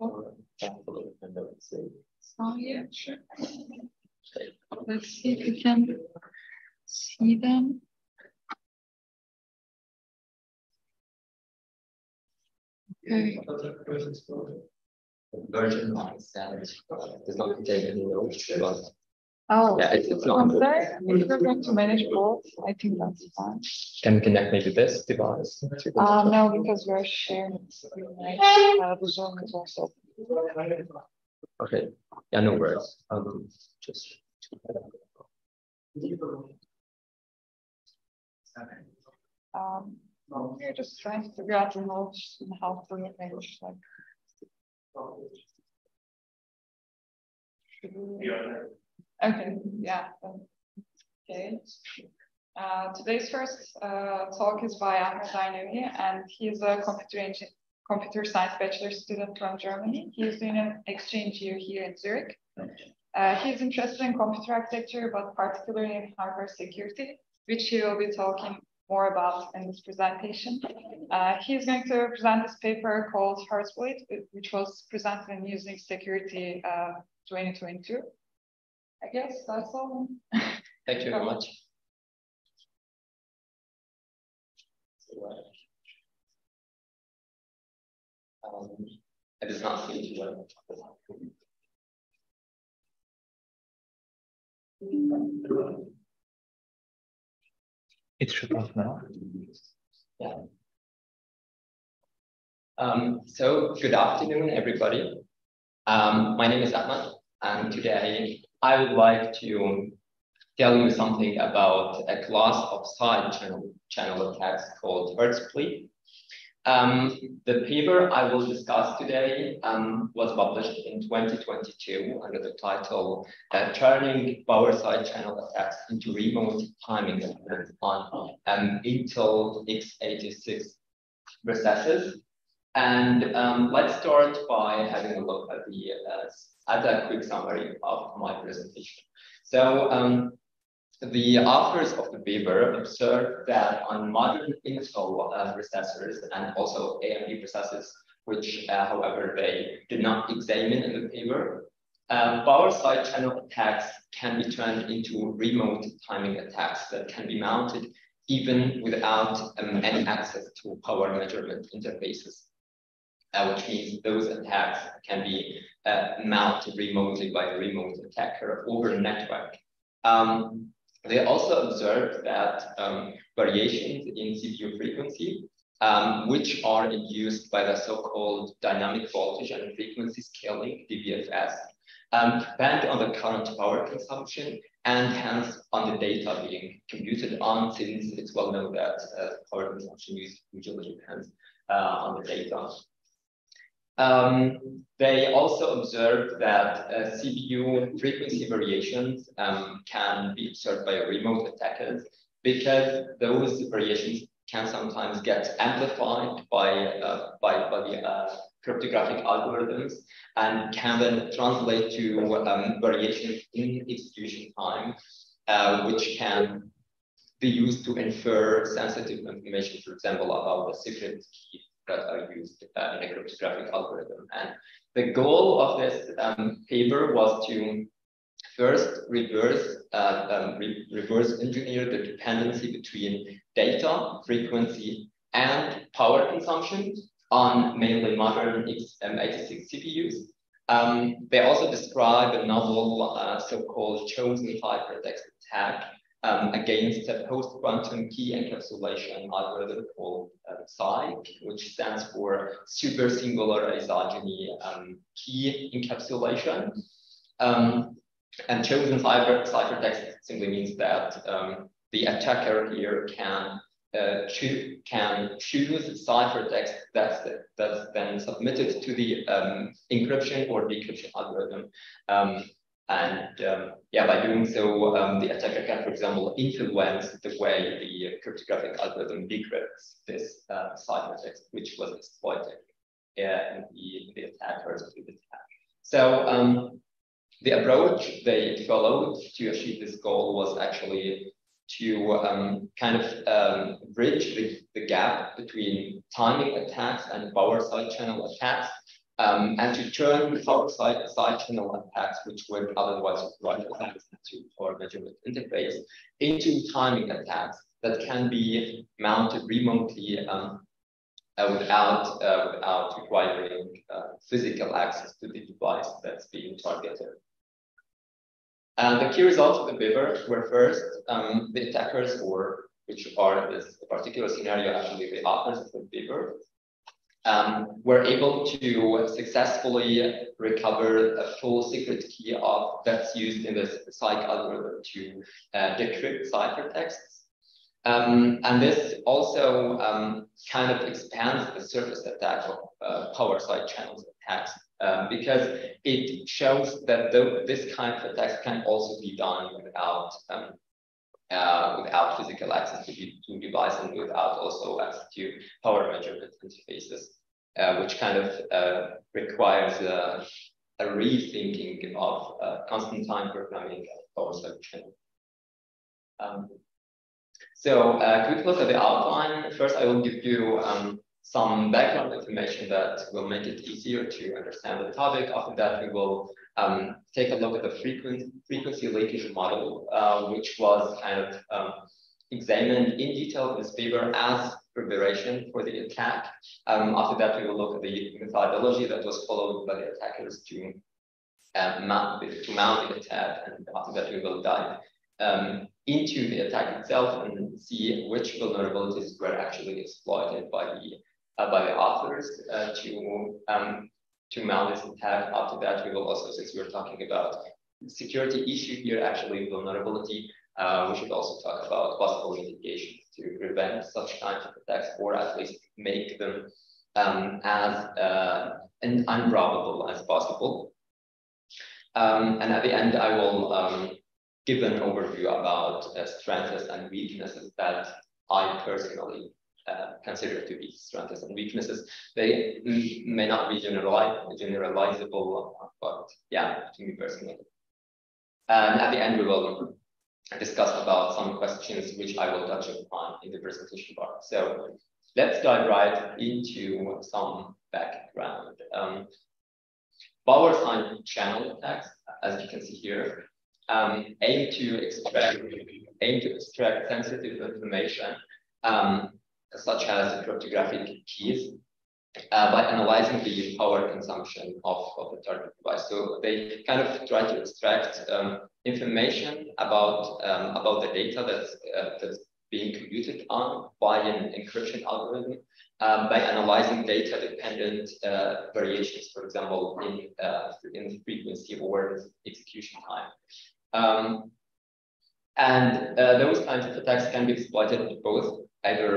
Oh, yeah, sure. Let's see if we can see them. Okay. Version on standard does not contain any notes. Oh, yeah, it's not. I'm sorry, if we're going to manage both, I think that's fine. Can we connect maybe this device? No, because we're sharing. The Zoom is also. Okay, yeah, no worries. Just. We're just trying to figure out the notes and how to manage like. Okay, yeah. Okay. Today's first talk is by Ahmet Aynevi, and he's a computer science bachelor student from Germany. He's doing an exchange year here in Zurich. He's interested in computer architecture, but particularly in hardware security, which he will be talking more about in this presentation. He's going to present this paper called Hertzbleed, which was presented in Using Security 2022. I guess that's all. Thank you very much. I did not see you. It should work now. Yeah. So good afternoon, everybody. My name is Ahmet, and today I would like to tell you something about a class of side channel attacks called Hertzbleed. The paper I will discuss today was published in 2022 under the title Turning Power Side Channel Attacks into Remote Timing Attacks on Intel x86 processors. And let's start by having a look at the a quick summary of my presentation. So the authors of the paper observed that on modern Intel processors and also AMD processors, which however they did not examine in the paper, power side channel attacks can be turned into remote timing attacks that can be mounted even without any access to power measurement interfaces. Which means those attacks can be mounted remotely by a remote attacker over a network. They also observed that variations in CPU frequency, which are induced by the so-called dynamic voltage and frequency scaling, DVFS, depend on the current power consumption and hence on the data being computed on, since it's well known that power consumption usually depends on the data. They also observed that CPU frequency variations can be observed by remote attackers because those variations can sometimes get amplified by the cryptographic algorithms and can then translate to variations in execution time, which can be used to infer sensitive information, for example, about the secret key that are used in a cryptographic algorithm. And the goal of this paper was to first reverse engineer the dependency between data, frequency, and power consumption on mainly modern x86 CPUs. They also describe a novel so-called chosen hypertext attack against a post-quantum key encapsulation algorithm called SIKE, which stands for super singular isogeny key encapsulation. And chosen ciphertext simply means that the attacker here can choose ciphertext that's then submitted to the encryption or decryption algorithm. And by doing so, the attacker can, for example, influence the way the cryptographic algorithm decrypts this ciphertext, which was exploited in the attacker's attack. So the approach they followed to achieve this goal was actually to bridge the gap between timing attacks and power side channel attacks, and to turn power side channel attacks, which would otherwise provide attacks to our measurement interface, into timing attacks that can be mounted remotely without requiring physical access to the device that's being targeted. The key results of the paper were first, the attackers, or which are this particular scenario, actually the authors of the paper, were able to successfully recover a full secret key of that's used in this SIKE algorithm to decrypt ciphertexts. And this also expands the surface attack of power side channels attacks, because it shows that this kind of attacks can also be done without without physical access to the device and without also access to power measurement interfaces, which requires a rethinking of constant time programming of power side channel. So quick look at the outline. First, I will give you some background information that will make it easier to understand the topic. After that, we will take a look at the frequency leakage model, which was examined in detail in this paper as preparation for the attack. After that, we will look at the methodology that was followed by the attackers to mount the attack. And after that, we will dive into the attack itself and see which vulnerabilities were actually exploited by the authors to mount this attack. After that, we will also, since we're talking about security issue here, actually vulnerability, we should also talk about possible mitigations to prevent such kinds of attacks, or at least make them as improbable as possible. And at the end, I will give an overview about strengths and weaknesses that I personally consider to be strengths and weaknesses. They may not be generalizable, but yeah, to me personally. And at the end, we will discuss about some questions which I will touch upon in the presentation part. So let's dive right into some background. Power side channel attacks, as you can see here, aim to extract sensitive information, such as cryptographic keys, by analyzing the power consumption of the target device. So they try to extract information about the data that's being computed on by an encryption algorithm, by analyzing data-dependent variations, for example, in frequency or execution time. And those kinds of attacks can be exploited both either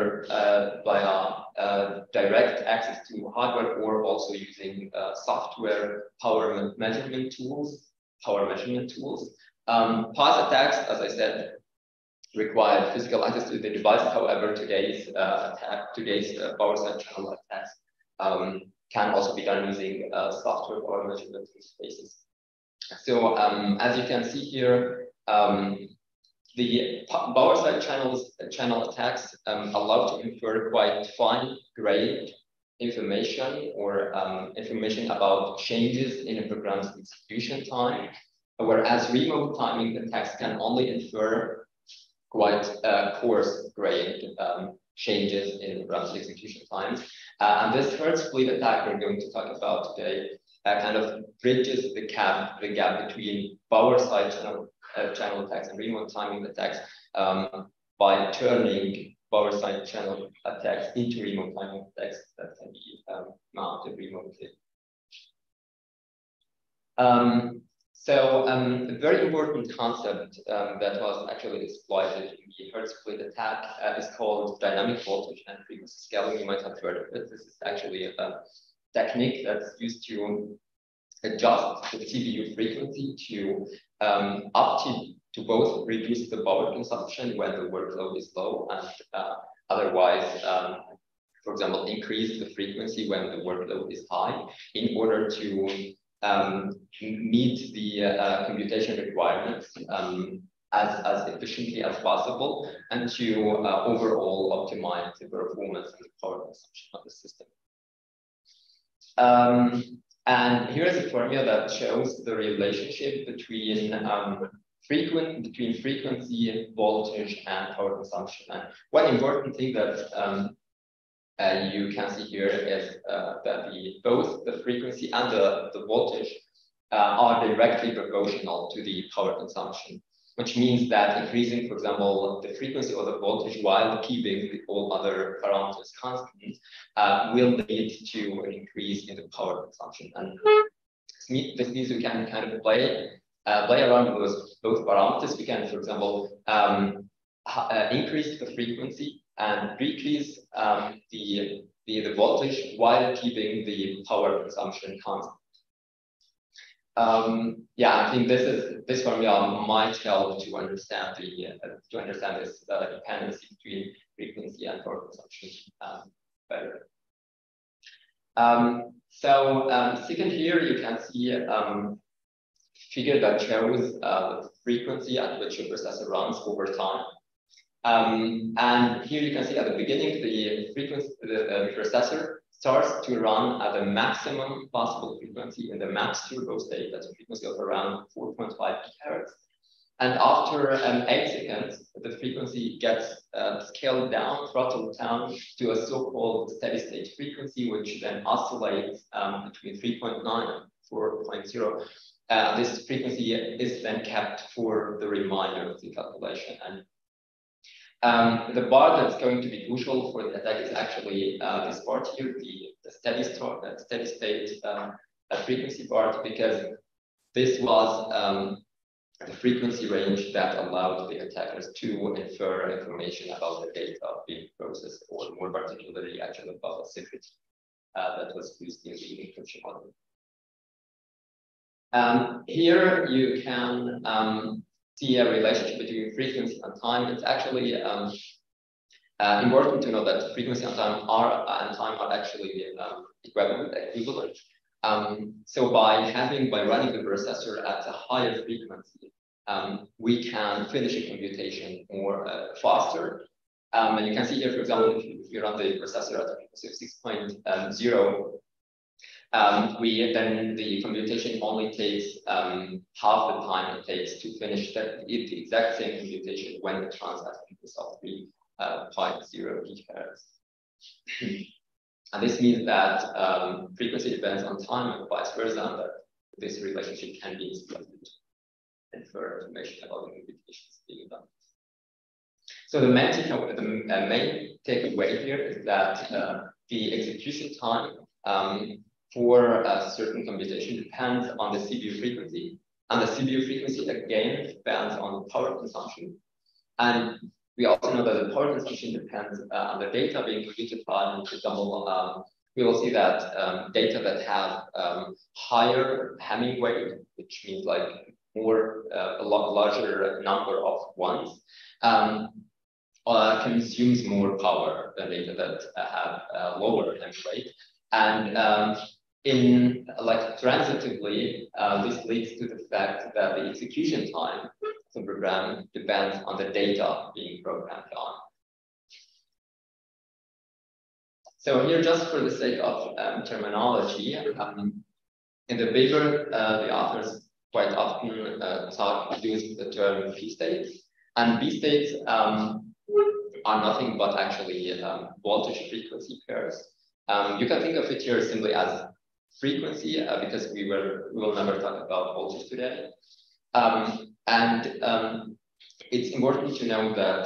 by direct access to hardware, or also using software power measurement tools. Past attacks, as I said, required physical access to the device. However, today's power side channel attacks can also be done using software power measurement interfaces. So as you can see here, the power side channel attacks allow to infer quite fine-grained information, or information about changes in a program's execution time, whereas remote timing attacks can only infer quite coarse-grained changes in program's execution times. And this Hertzbleed attack we're going to talk about today bridges the gap between power side channel attacks and remote timing attacks, by turning power side channel attacks into remote timing attacks that can be mounted remotely. So a very important concept that was actually exploited in the Hertzbleed attack is called dynamic voltage and frequency scaling. You might have heard of it. This is actually a technique that's used to adjust the TVU frequency to to both reduce the power consumption when the workload is low, and otherwise, for example, increase the frequency when the workload is high, in order to meet the computation requirements as efficiently as possible and to overall optimize the performance and the power consumption of the system. And here's a formula that shows the relationship between frequency, voltage, and power consumption. And one important thing that you can see here is that both the frequency and the voltage are directly proportional to the power consumption, which means that increasing, for example, the frequency or the voltage while keeping all other parameters constant will lead to an increase in the power consumption. And this means we can kind of play around with both parameters. We can, for example, increase the frequency and decrease the voltage while keeping the power consumption constant. Yeah, I think this formula might help to understand this dependency between frequency and power consumption better. Second, here you can see figure that shows the frequency at which your processor runs over time. And here you can see at the beginning the frequency the processor starts to run at the maximum possible frequency in the max turbo state, that's a frequency of around 4.5 gigahertz. And after 8 seconds, the frequency gets scaled down, throttled down to a so-called steady state frequency, which then oscillates between 3.9 and 4.0. This frequency is then kept for the remainder of the calculation. And the bar that's going to be crucial for the attack is actually this part here, the steady state frequency part, because this was the frequency range that allowed the attackers to infer information about the data being processed, or more particularly actually about the secret that was used in the encryption model. Here you can see a relationship between frequency and time. It's actually important to know that frequency and time are actually equivalent. So by running the processor at a higher frequency, we can finish a computation more faster. And you can see here, for example, if you run the processor at a frequency of 6.0, the computation only takes half the time it takes to finish the exact same computation when it runs at frequency of 3.0 gigahertz. And this means that frequency depends on time and vice versa, and that this relationship can be exploited and for information about the computations being done. So the main takeaway here is that the execution time for a certain computation depends on the CPU frequency, and the CPU frequency again depends on the power consumption. And we also know that the power consumption depends on the data being computed by. For example, we will see that data that have higher Hamming weight, which means like more a lot larger number of ones, consumes more power than data that have lower Hamming weight. And transitively, this leads to the fact that the execution time of the program depends on the data being programmed on. So here, just for the sake of terminology, in the paper, the authors quite often use the term P states, and P states are nothing but actually voltage frequency pairs. You can think of it here simply as frequency because we will never talk about voltage today. It's important to know that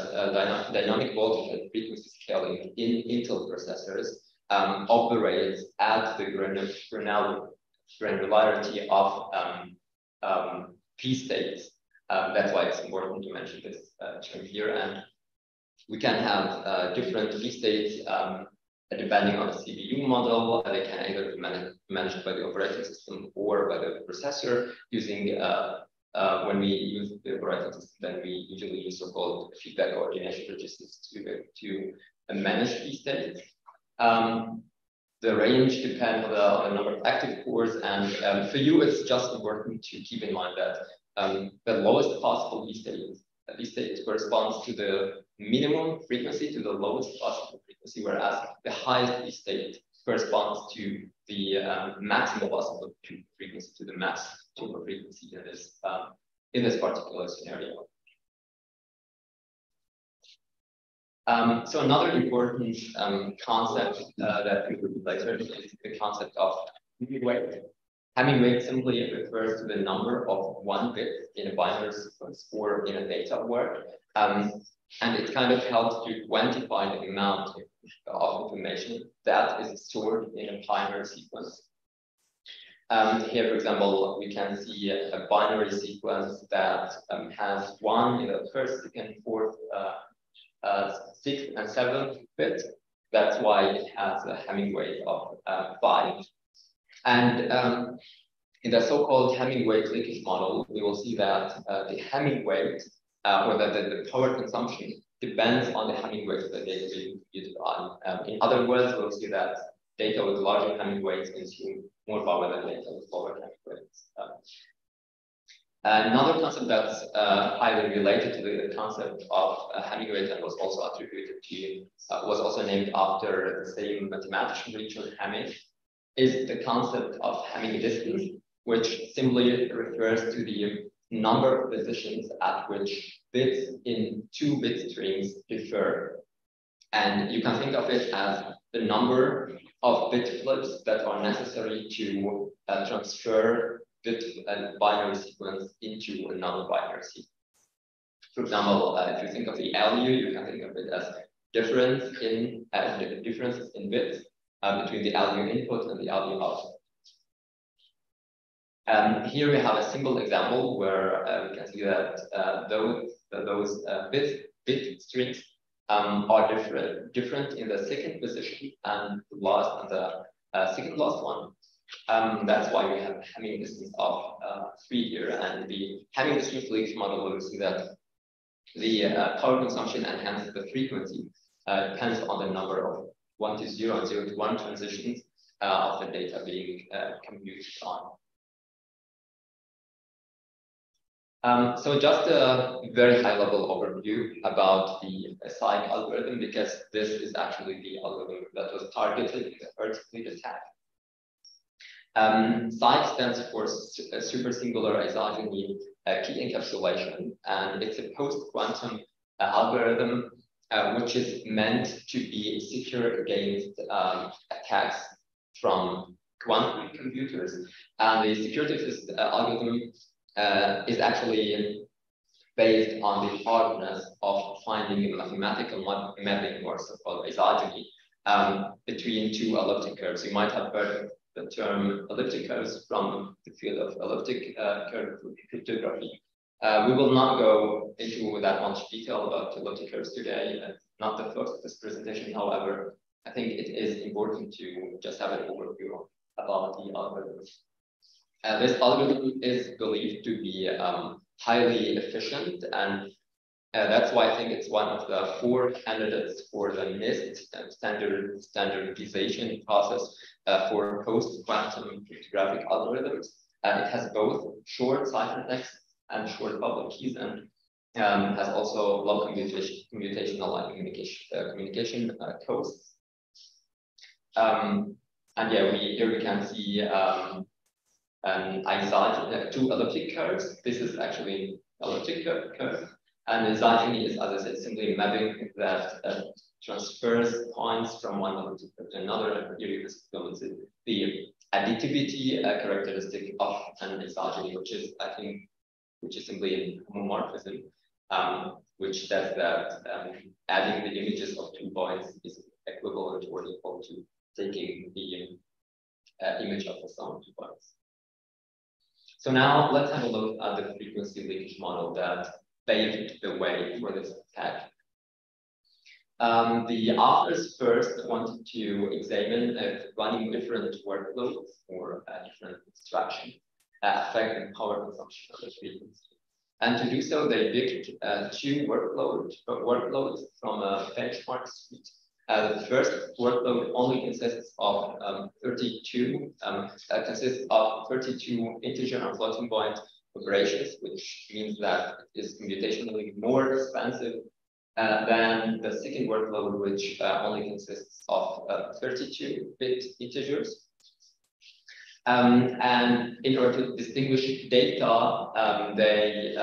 dynamic voltage and frequency scaling in Intel processors operates at the granularity of P states. That's why it's important to mention this term here. And we can have different P states depending on the CPU model. They can either be managed by the operating system or by the processor using, when we use the operating system, then we usually use so-called feedback coordination registers to manage these states. The range depends on the number of active cores, and for you, it's just important to keep in mind that the lowest possible state this stage corresponds to the minimum frequency, to the lowest possible frequency, whereas the highest state corresponds to the maximum possible frequency, to the maximum frequency in this particular scenario. So another important concept that we will be later is the concept of weight. Having weight simply refers to the number of one bit in a binary sequence or in a data work, and it kind of helps to quantify the amount of information that is stored in a binary sequence. Here, for example, we can see a binary sequence that has 1 in the first, second, fourth, 6th and 7th bit. That's why it has a Hamming weight of 5. And in the so-called Hamming weight leakage model, we will see that the Hamming weight, or that the power consumption, depends on the Hamming weight that data is computed on. In other words, we'll see that data with larger Hamming weights consume more power than data with lower Hamming weights. Another concept that's highly related to the concept of Hamming weight and was also attributed to, was also named after the same mathematician Richard Hamming, is the concept of Hamming distance, which simply refers to the number of positions at which bits in two bit streams differ. And you can think of it as the number of bit flips that are necessary to transfer bit and binary sequence into another binary sequence. For example, if you think of the LU, you can think of it as difference in differences in bits between the LU input and the LU output. Here we have a simple example where we can see that those bit strings are different in the second position and the last and the second last one. That's why we have Hamming distance of 3 here, and the Hamming distance leakage model will see that the power consumption and hence the frequency depends on the number of 1 to 0 and 0 to 1 transitions of the data being computed on. So just a very high-level overview about the SIKE algorithm, because this is actually the algorithm that was targeted in the Hertzbleed attack. SIKE stands for supersingular isogeny key encapsulation, and it's a post-quantum algorithm which is meant to be secure against attacks from quantum computers. And the security of this algorithm is actually based on the hardness of finding a mathematical mapping, or so-called isogeny, between two elliptic curves. You might have heard the term elliptic curves from the field of elliptic curve cryptography. We will not go into that much detail about elliptic curves today, not the focus of this presentation. However, I think it is important to just have an overview about the algorithms. This algorithm is believed to be highly efficient, and that's why I think it's one of the 4 candidates for the NIST standardization process for post-quantum cryptographic algorithms. It has both short ciphertext and short public keys, and has also long commutational and communication codes. And yeah, here we can see two elliptic curves. This is actually an elliptic curve. And isogeny is, as I said, simply mapping that transfers points from one elliptic curve to another. Here you can see the additivity characteristic of an isogeny, which is, I think, simply a homomorphism, which says that adding the images of two points is equivalent or equal to taking the image of the sum of two points. So now let's have a look at the frequency leakage model that paved the way for this attack. The authors first wanted to examine if running different workloads or different instructions affect the power consumption of the frequency. And to do so, they picked two workloads from a benchmark suite. The first workload only consists of 32 integer and floating point operations, which means that it is computationally more expensive than the second workload, which only consists of 32-bit integers. And in order to distinguish data, they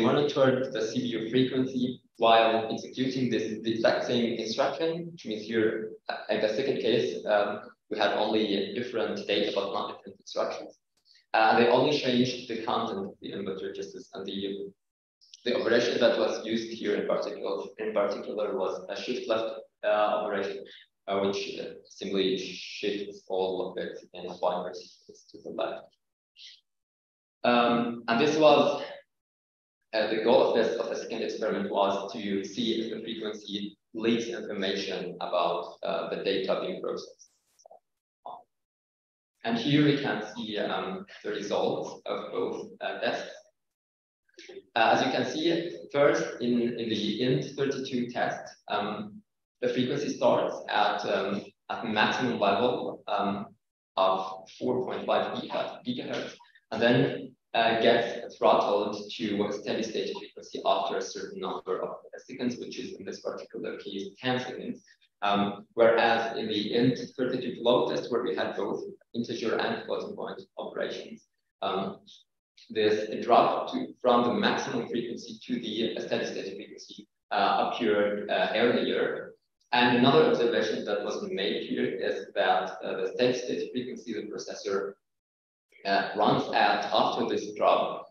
monitored the CPU frequency while executing the exact same instruction, which means here in the second case, we had only different data, but not different instructions. They only changed the content of the input registers, and the operation that was used here in particular was a shift left operation, which simply shifts all of it in one vertices to the left. And this was the goal of the second experiment was to see if the frequency leaks information about the data being processed. And here we can see the results of both tests. As you can see, first in the INT32 test, the frequency starts at maximum level of 4.5 gigahertz, and then gets throttled to a steady state frequency after a certain number of seconds, which is in this particular case 10 seconds. Whereas in the INT32 float test, where we had both integer and floating point operations, this drop from the maximum frequency to the steady state frequency appeared earlier. And another observation that was made here is that the steady state frequency the processor runs at after this drop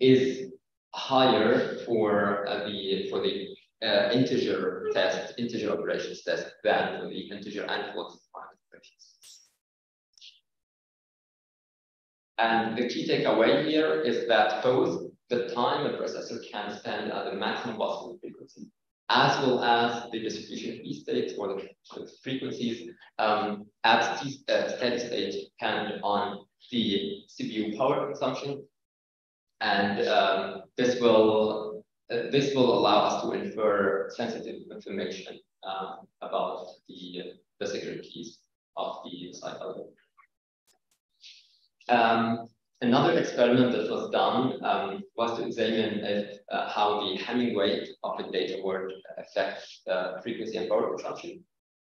is higher for the integer operations test than for the integer and floating point operations. And the key takeaway here is that both the time a processor can spend at the maximum possible frequency, as well as the distribution of E states or the frequencies at steady state depend on the CPU power consumption. And this will allow us to infer sensitive information about the securities of the SIKE algorithm. Another experiment that was done was to examine if, how the Hamming weight of the data word affects frequency and power consumption.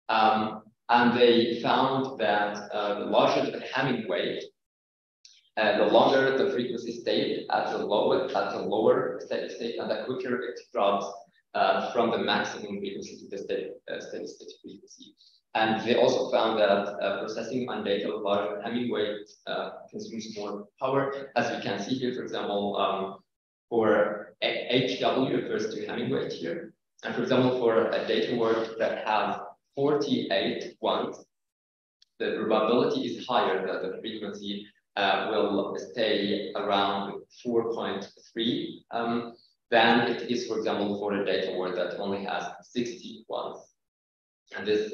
And they found that the larger the Hamming weight, the longer the frequency stayed at the lower steady state, and the quicker it drops from the maximum frequency to the steady state frequency. And they also found that processing on data with larger Hamming weight consumes more power. As we can see here, for example, for HW refers to Hamming weight here. And for example, for a data word that has 48 ones, the probability is higher that the frequency will stay around 4.3 than it is, for example, for a data word that only has 60 ones. And this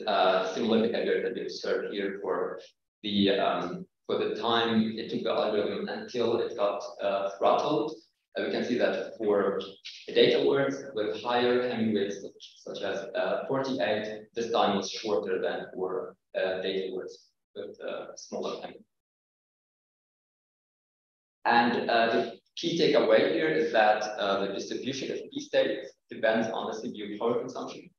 similar behavior that we observed here for the time it took the algorithm until it got throttled. We can see that for data words with higher Hamming weights, such as 48, this time was shorter than for data words with smaller Hamming. And the key takeaway here is that the distribution of E states depends on the CPU power consumption.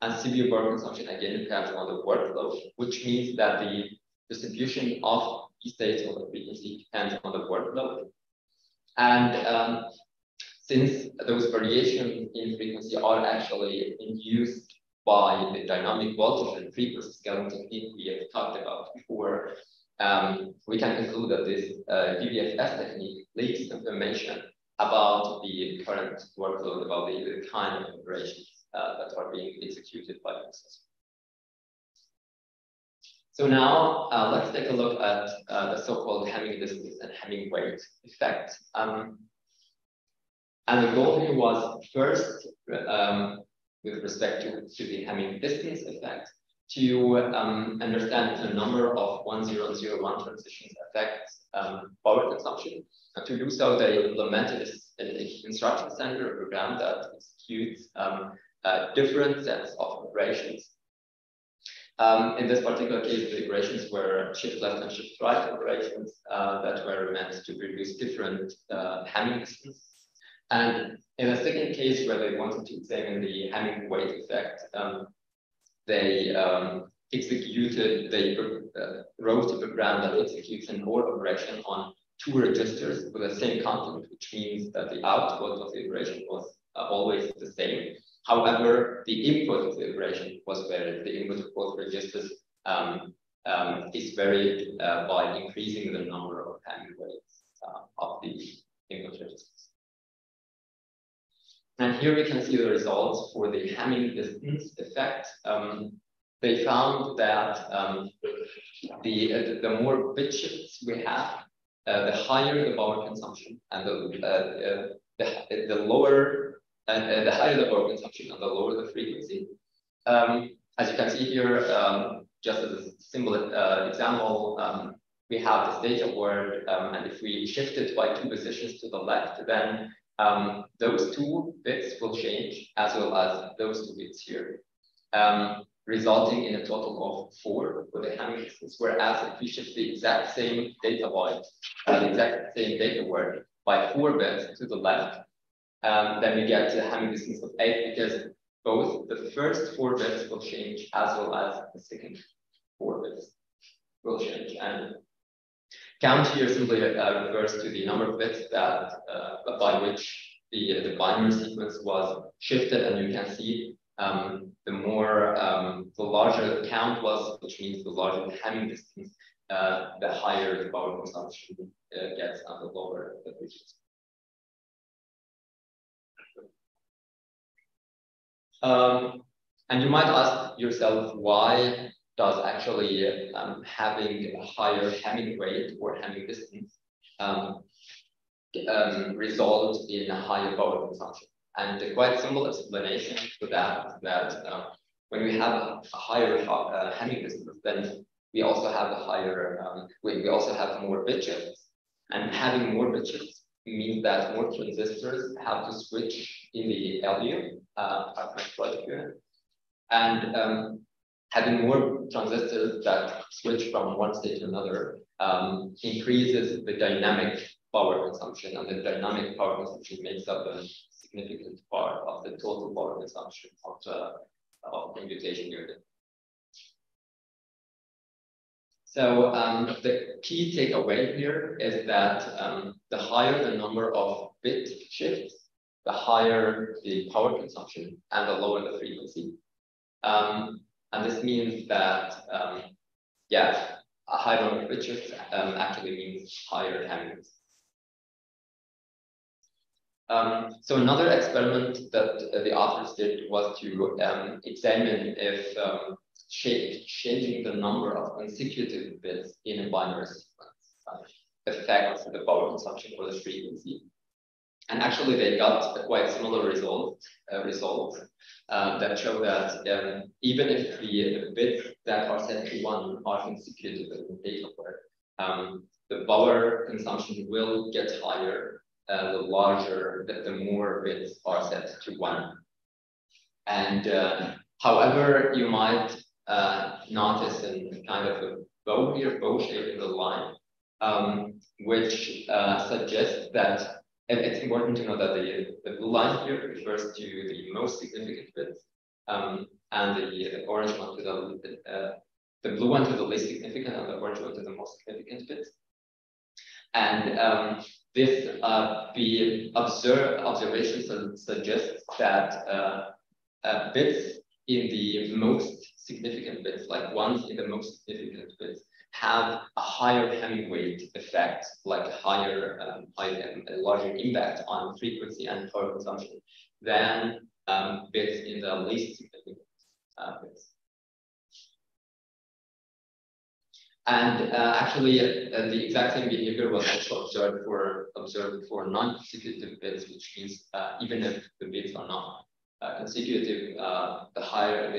And CPU power consumption again depends on the workload, which means that the distribution of E states or the frequency depends on the workload. And since those variations in frequency are actually induced by the dynamic voltage and frequency scaling technique we have talked about before, we can conclude that this DVFS technique leaks information about the current workload, about the kind of operations that are being executed by the processor. So now let's take a look at the so-called Hamming distance and Hamming weight effect. And the goal here was first, with respect to the Hamming distance effect, to understand the number of 1001 transitions affects power consumption. And to do so, they implemented an instruction center program that executes different sets of operations. In this particular case, the iterations were shift left and shift right iterations that were meant to produce different Hamming distance. And in the second case, where they wanted to examine the Hamming weight effect, they wrote a program that executes an OR operation on two registers with the same content, which means that the output of the iteration was always the same. However, the input of the iteration was varied. The input of both registers is varied by increasing the number of Hamming weights of the input registers. And here we can see the results for the Hamming distance effect. They found that the more bit shifts we have, the higher the power consumption, and the higher the power consumption and the lower the frequency. As you can see here, just as a simple example, we have this data word, and if we shift it by 2 positions to the left, then those 2 bits will change, as well as those 2 bits here, resulting in a total of 4 for the Hamming distance. Whereas if we shift the exact same data byte, the exact same data word by 4 bits to the left, then we get a Hamming distance of 8, because both the first 4 bits will change, as well as the second 4 bits will change. And count here simply refers to the number of bits that by which the binary sequence was shifted, and you can see the larger the count was, which means the larger the Hamming distance, the higher the power consumption gets and the lower the frequency. And you might ask yourself, why does actually having a higher Hamming weight or Hamming distance result in a higher power consumption? And a quite simple explanation to that is that when we have a higher Hamming distance, then we also have a higher, we also have more bit shifts. And having more bit shifts means that more transistors have to switch in the LU, and having more transistors that switch from one state to another increases the dynamic power consumption, and the dynamic power consumption makes up a significant part of the total power consumption of the computation unit. So the key takeaway here is that the higher the number of bit shifts, the higher the power consumption and the lower the frequency. And this means that, yeah, a high number of bit shifts actually means higher Hamming. So another experiment that the authors did was to examine if changing the number of consecutive bits in a binary sequence affects the power consumption or the frequency. And actually, they got a quite similar result, that show that even if the bits that are set to 1 are consecutive in the data word, the power consumption will get higher the larger, the more bits are set to 1. And however, you might notice in kind of a bow here, bow shape in the line, which suggests that. And it's important to know that the blue line here refers to the most significant bits, and the orange one to the blue one to the least significant, and the orange one to the most significant bits. And this the observation suggests that bits in the most significant bits, like ones in the most significant bits, have a higher Hamming weight effect, like a higher, a larger impact on frequency and power consumption than bits in the least significant bits. And actually, the exact same behavior was also observed for non-consecutive bits, which means even if the bits are not consecutive, the higher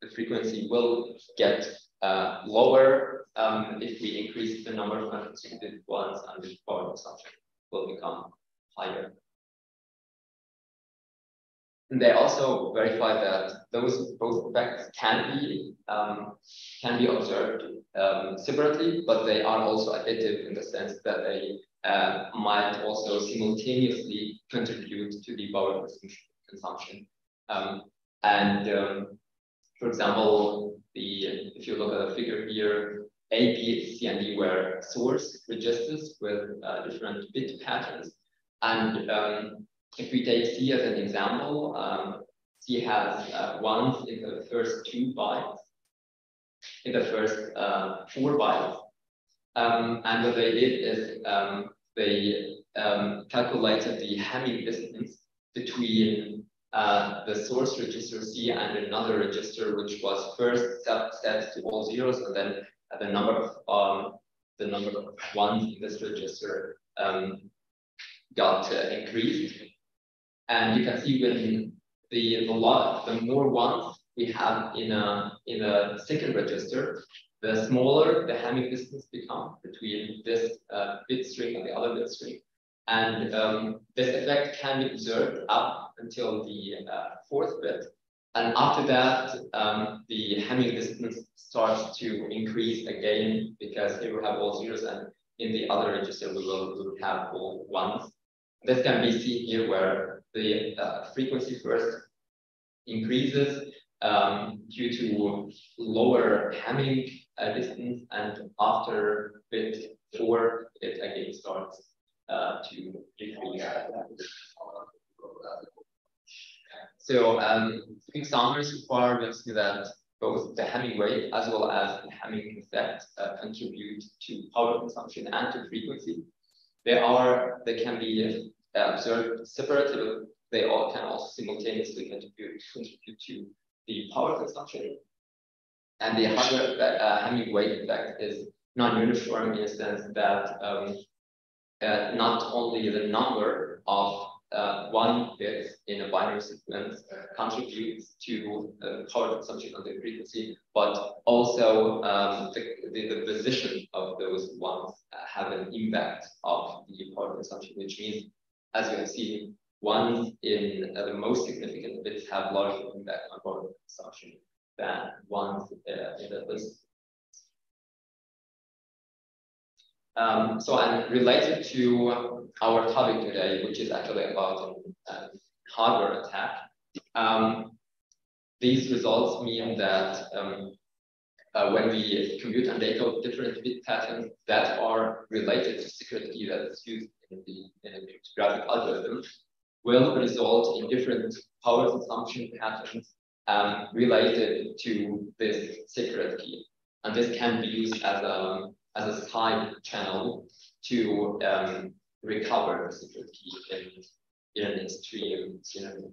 the frequency will get lower if we increase the number of non-consecutive ones, and the power consumption will become higher. And they also verified that those both effects can be observed separately, but they are also additive in the sense that they might also simultaneously contribute to the power consumption. For example, if you look at the figure here, A, B, C, and D were source registers with different bit patterns. And if we take C as an example, C has ones in the first 2 bytes, in the first 4 bytes. And what they did is they calculated the Hamming distance between the source register C and another register, which was first set to all zeros, and then the number of ones in this register got increased. And you can see when the more ones we have in a second register, the smaller the Hamming distance becomes between this bit string and the other bit string. And this effect can be observed up until the fourth bit. And after that, the Hamming distance starts to increase again, because here we have all zeros, and in the other register we will have all ones. This can be seen here, where the frequency first increases due to lower Hamming distance, and after bit 4, it again starts to decrease. So quick summaries so far, we'll see that both the Hamming wave as well as the Hamming effect contribute to power consumption and to frequency. They can be observed separately, but they all can also simultaneously contribute to the power consumption. And the hardware Hamming wave effect is non-uniform in the sense that not only the number of one bit in a binary sequence contributes to power consumption on the frequency, but also the position of those ones have an impact of the power consumption, which means, as you have seen, ones in the most significant bits have larger impact on power consumption than ones in the list. And related to our topic today, which is actually about hardware attack, these results mean that when we compute and data of different bit patterns that are related to secret key that is used in a cryptographic algorithm, will result in different power consumption patterns related to this secret key. And this can be used as a side channel to recover the secret key in an extreme scenario.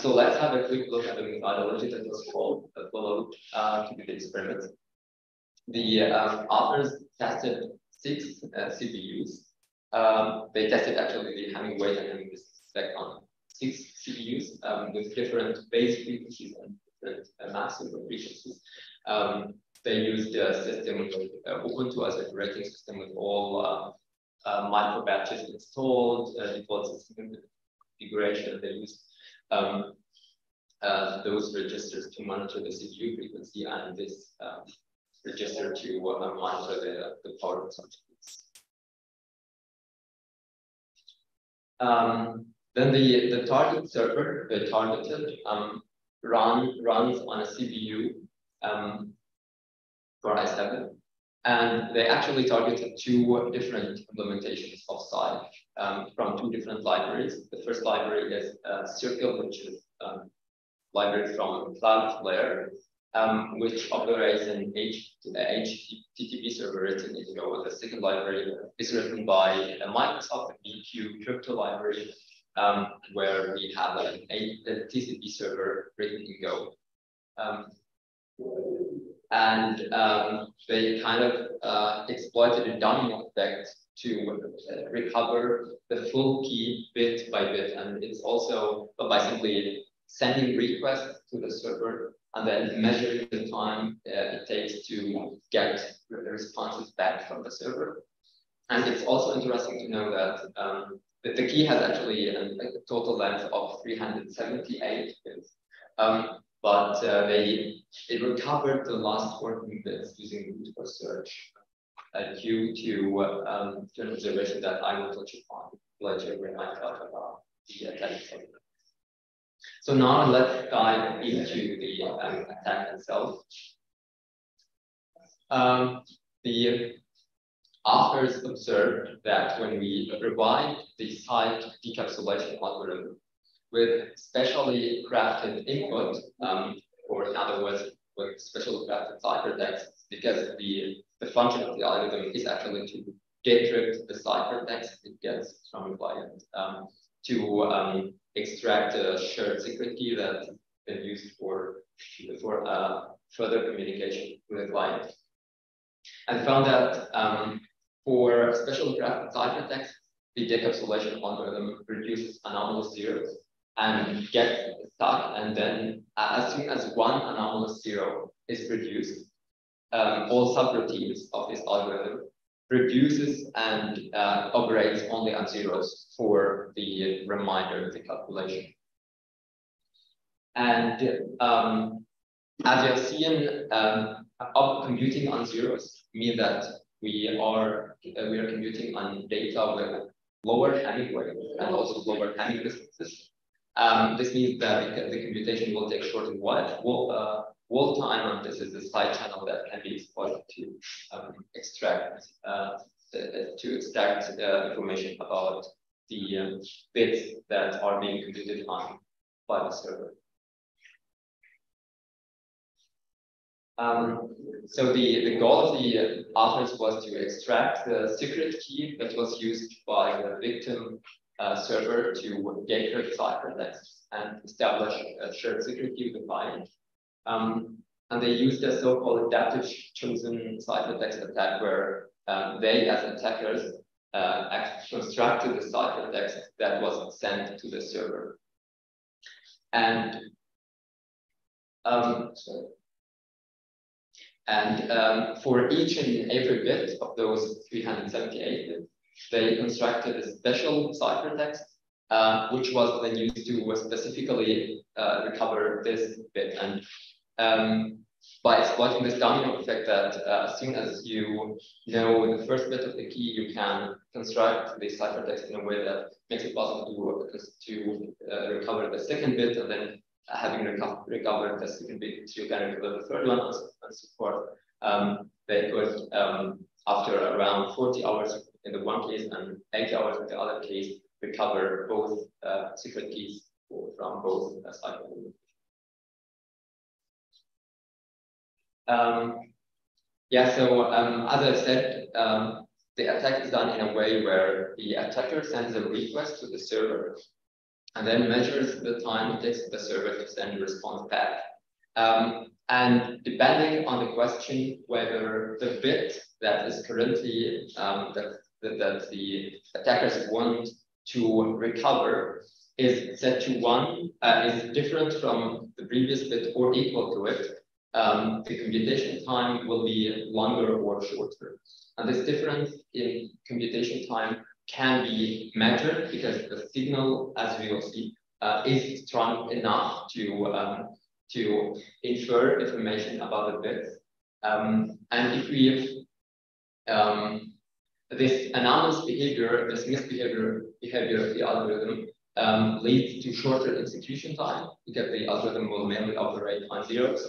So let's have a quick look at the methodology that was followed to do the experiment. The authors tested 6 CPUs. They tested actually the Hamming weight and Hamming distance effect on 6 CPUs with different base frequencies and different maximum frequencies. They used a system with Ubuntu as an operating system with all micro batches installed, default system configuration. They used those registers to monitor the CPU frequency, and this register to monitor the power consumption. Then the target server they targeted runs on a CPU. For i7, and they actually targeted 2 different implementations of SIKE from 2 different libraries. The first library is CIRCL, which is a library from Cloudflare, which operates an HTTP server written in Go. The second library is written by Microsoft, the BQ crypto library, where we have a TCP server written in Go. They kind of exploited a domino effect to recover the full key bit by bit, and it's also by simply sending requests to the server and then measuring the time it takes to get the responses back from the server. And it's also interesting to know that the key has actually like a total length of 378 bits, but it recovered the last 14 bits using root for search due to an observation that I will touch upon later when I talk about the attack. So now let's dive into the attack itself. The authors observed that when we revised the SIKE decapsulation algorithm with specially crafted input, or in other words, with specially crafted ciphertext, because the function of the algorithm is actually to decrypt the ciphertext it gets from the client to extract a shared secret key that's been used for further communication with the client. And found that for special graphic ciphertext, the decapsulation algorithm reduces anomalous zeros and gets stuck. And then, as soon as one anomalous zero is produced, all subroutines of this algorithm reduces and operates only on zeros for the remainder of the calculation. And as you have seen, computing on zeros means that we are computing on data with lower Hamming weights and also lower Hamming distances. This means that the computation will take short and wide wall time, and this is the side channel that can be exploited to extract information about the bits that are being computed on by the server. So the goal of the authors was to extract the secret key that was used by the victim server to decrypt ciphertext and establish a shared secret key with the client. And they used a so-called adaptive chosen ciphertext attack, where they, as attackers, constructed the ciphertext that was sent to the server. And for each and every bit of those 378 bits, they constructed a special ciphertext, which was then used to specifically recover this bit. And by exploiting this domino effect that as soon as you know the first bit of the key, you can construct the ciphertext in a way that makes it possible to recover the second bit, and then having recovered the second bit, you can recover the third one and so forth. They could, after around 40 hours in the one case and 80 hours in the other case, recover both secret keys from both sides. Yeah, so as I said, the attack is done in a way where the attacker sends a request to the server and then measures the time it takes the server to send a response back. And depending on the question whether the bit that is currently that the attackers want to recover is set to one, is different from the previous bit or equal to it, the computation time will be longer or shorter. And this difference in computation time can be measured because the signal, as we will see, is strong enough to infer information about the bits. And if we this anomalous behavior, this misbehavior of the algorithm leads to shorter execution time because the algorithm will mainly operate on zeros.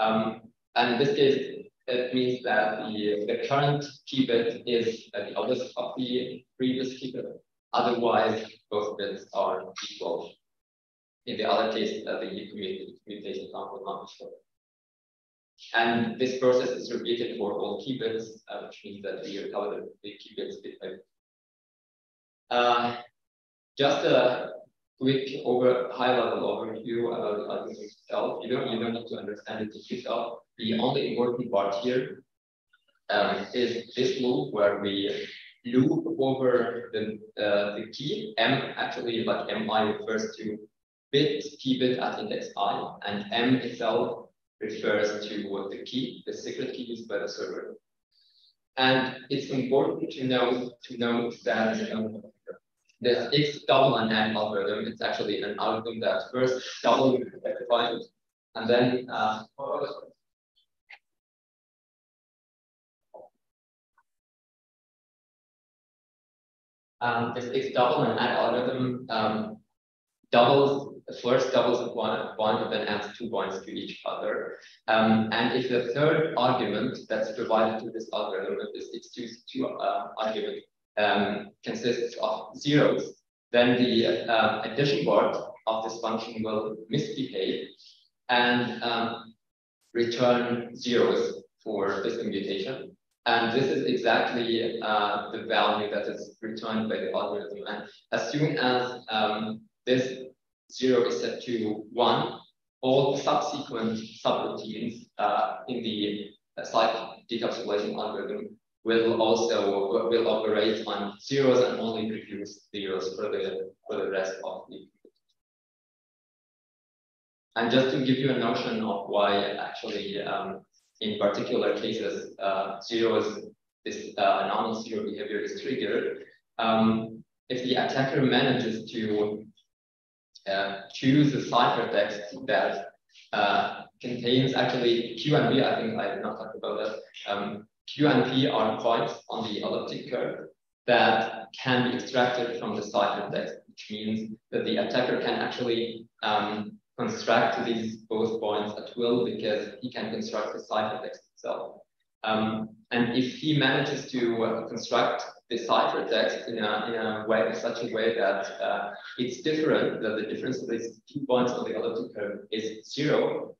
And in this case, it means that the current key bit is the oldest of the previous key bit. Otherwise, both bits are equal. In the other case, the commutation time will not be short. And this process is repeated for all key bits, which means that we recover the key bits bit by bit. Just a quick high-level overview about the algorithm itself. You don't need to understand it yourself. The only important part here is this loop where we loop over the key. M actually, like MI, refers to bit, key bit at index I, and M itself refers to the key, the secret key used by the server. And it's important to note that the X double NAND algorithm, it's actually an algorithm that first doubles the point, and then this X double NAND algorithm first doubles one point and then adds 2 points to each other. And if the third argument that's provided to this algorithm, if this X2 argument consists of zeros, then the addition part of this function will misbehave and return zeros for this commutation. And this is exactly the value that is returned by the algorithm. And as soon as this zero is set to 1, all subsequent subroutines in the SIKE decapsulation algorithm will also operate on zeros and only produce zeros for the rest of the. And just to give you a notion of why actually in particular cases zeros, this anomalous zero behavior is triggered. If the attacker manages to choose a ciphertext that contains actually Q and P. I think I did not talk about that. Q and P are points on the elliptic curve that can be extracted from the ciphertext, which means that the attacker can actually construct these both points at will because he can construct the ciphertext itself. And if he manages to construct the ciphertext in such a way that it's different, that the difference of these 2 points on the elliptic curve is zero,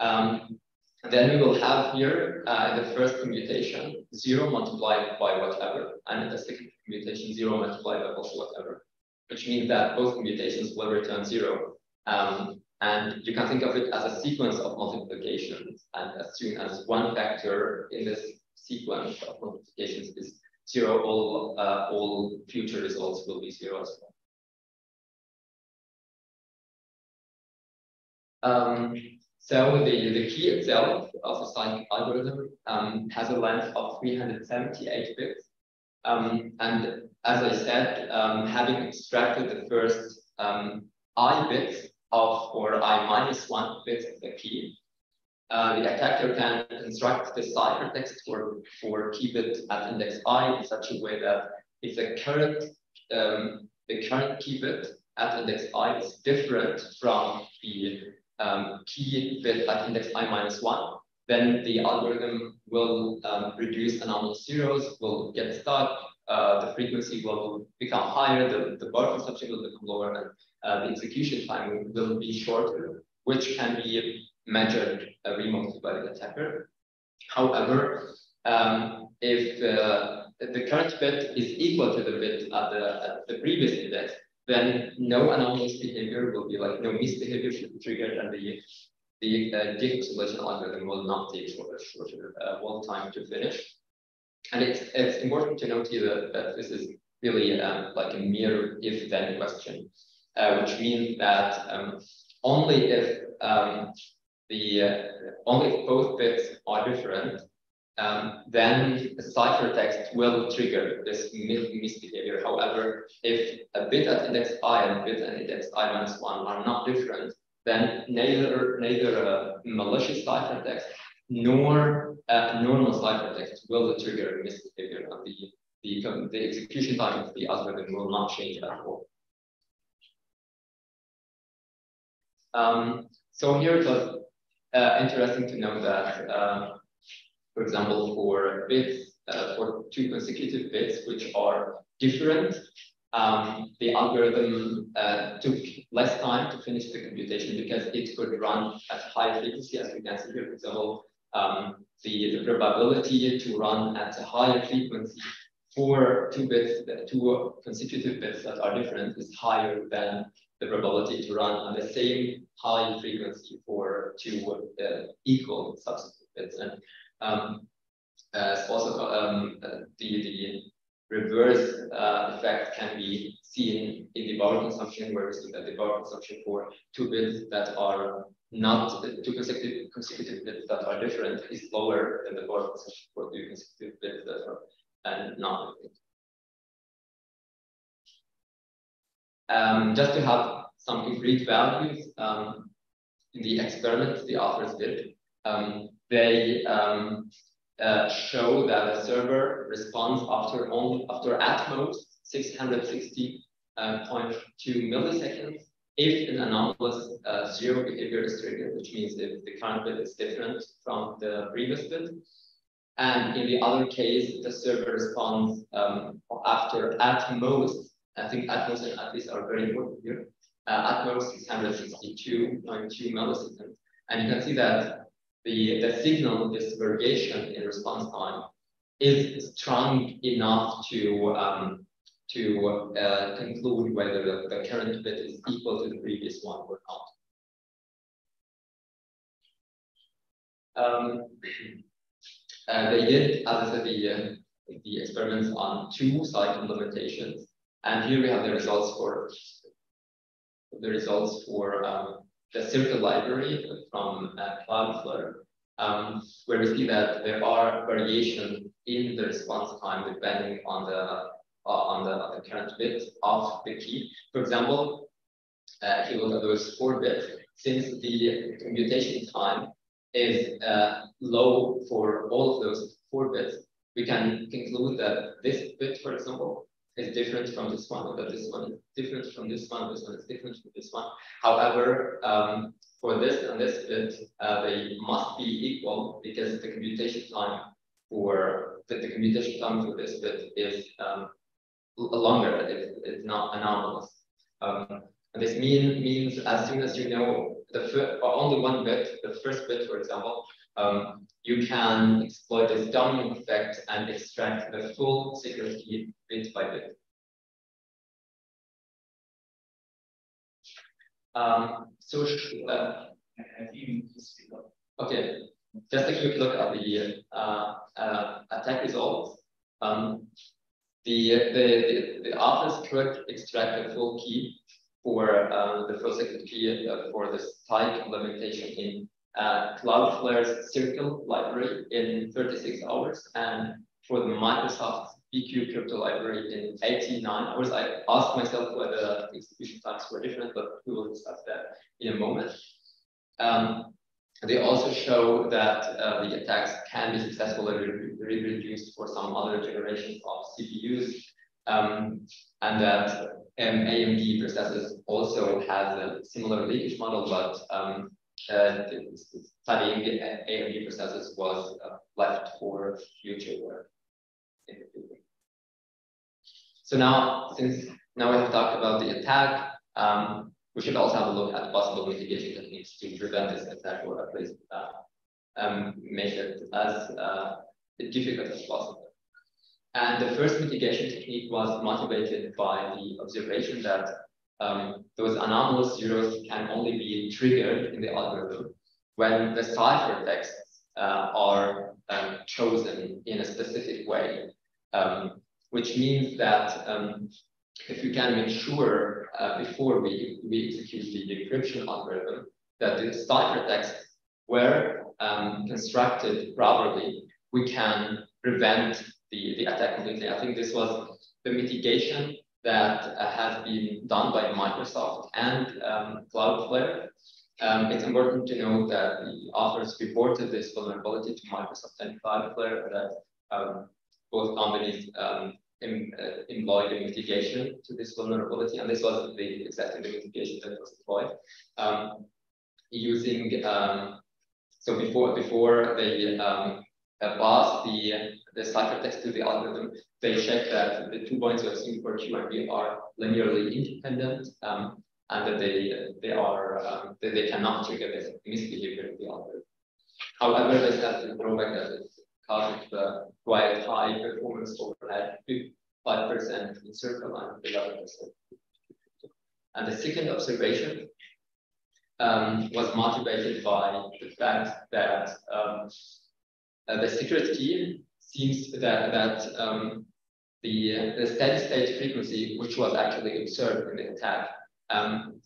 then we will have here the first commutation, zero multiplied by whatever, and the second commutation, zero multiplied by also whatever, which means that both commutations will return zero. And you can think of it as a sequence of multiplications. And as soon as one factor in this sequence of multiplications is zero, all future results will be zero as well. So the key itself of the SIKE algorithm has a length of 378 bits. And as I said, having extracted the first I bits of, or I minus 1 bits of the key, the attacker can construct the ciphertext for key bit at index I in such a way that if the current key bit at index I is different from the key bit at index I minus 1, then the algorithm will reduce anomalous zeros, will get stuck, the frequency will become higher, the bar consumption will become lower, and the execution time will be shorter, which can be measured remotely by the attacker. However, if the current bit is equal to the bit at the previous index, then no anomalous behavior will be no misbehavior should be triggered, and the decapsulation algorithm will not take shorter time to finish. And it's important to note here that this is really like a mere if-then question, which means that only if both bits are different, then the ciphertext will trigger this misbehavior. However, if a bit at index I and a bit at index I minus 1 are not different, then neither a malicious ciphertext nor a normal ciphertext will trigger misbehavior. The execution time of the algorithm will not change at all. So here it was interesting to know that, for example, for bits, for two consecutive bits which are different, the algorithm took less time to finish the computation because it could run at high frequency, as we can see here. For example, the probability to run at a higher frequency for two consecutive bits that are different is higher than the probability to run on the same high frequency for two equal subsequent bits. And also the reverse effect can be seen in the power consumption, where we see that the power consumption for two bits that are not two consecutive bits that are different is lower than the bar for two consecutive bits that are not different. Just to have some concrete values in the experiment the authors did, they show that a server responds after only at most 660.2 milliseconds if an anomalous zero behavior is triggered, which means if the current bit is different from the previous bit. And in the other case, the server responds after at most, I think at most and at least are very important here, at most 662.2 milliseconds. And you can see that the signal, this variation in response time, is strong enough to conclude whether the current bit is equal to the previous one or not. They did, as I said, the experiments on two site implementations, and here we have the results for the CIRCL library from Cloudflare, where we see that there are variations in the response time depending on the current bit of the key. For example, if you look at those 4 bits, since the commutation time is low for all of those 4 bits, we can conclude that this bit, for example, is different from this one, or that this one is different from this one is different from this one. However, for this and this bit, they must be equal because the commutation time for this bit is longer. It's not anomalous. And this means as soon as you know the only one bit, the first bit, for example, you can exploit this dominant effect and extract the full secret key bit by bit. So okay, just a quick look at the attack results. The authors could extract the full key for the full secret key for the SIKE implementation in Cloudflare's CIRCL library in 36 hours, and for the Microsoft BQ crypto library in 89 hours. I asked myself whether the execution times were different, but we will discuss that in a moment. They also show that the attacks can be successfully reproduced for some other generations of CPUs, and that AMD processors also has a similar leakage model, but studying AMD processors was left for future work in the future. So now, since now we have talked about the attack, we should also have a look at possible mitigation techniques to prevent this attack, or at least make it as difficult as possible. And the first mitigation technique was motivated by the observation that those anomalous zeros can only be triggered in the algorithm when the ciphertexts are chosen in a specific way, which means that if we can make sure before we execute the decryption algorithm that the ciphertexts were constructed properly, we can prevent the attack completely. I think this was the mitigation that has been done by Microsoft and Cloudflare. It's important to note that the authors reported this vulnerability to Microsoft and Cloudflare, that both companies employed a mitigation to this vulnerability, and this was exactly the mitigation that was deployed using. So before they pass the ciphertext to the algorithm, they check that the 2 points we assume for Q and B are linearly independent, and that they cannot trigger this misbehavior of the algorithm. However, this has the drawback that it causes quite high performance overhead, 5% in CIRCL and 11%. And the second observation was motivated by the fact that the secret key seems that the steady state frequency, which was actually observed in the attack,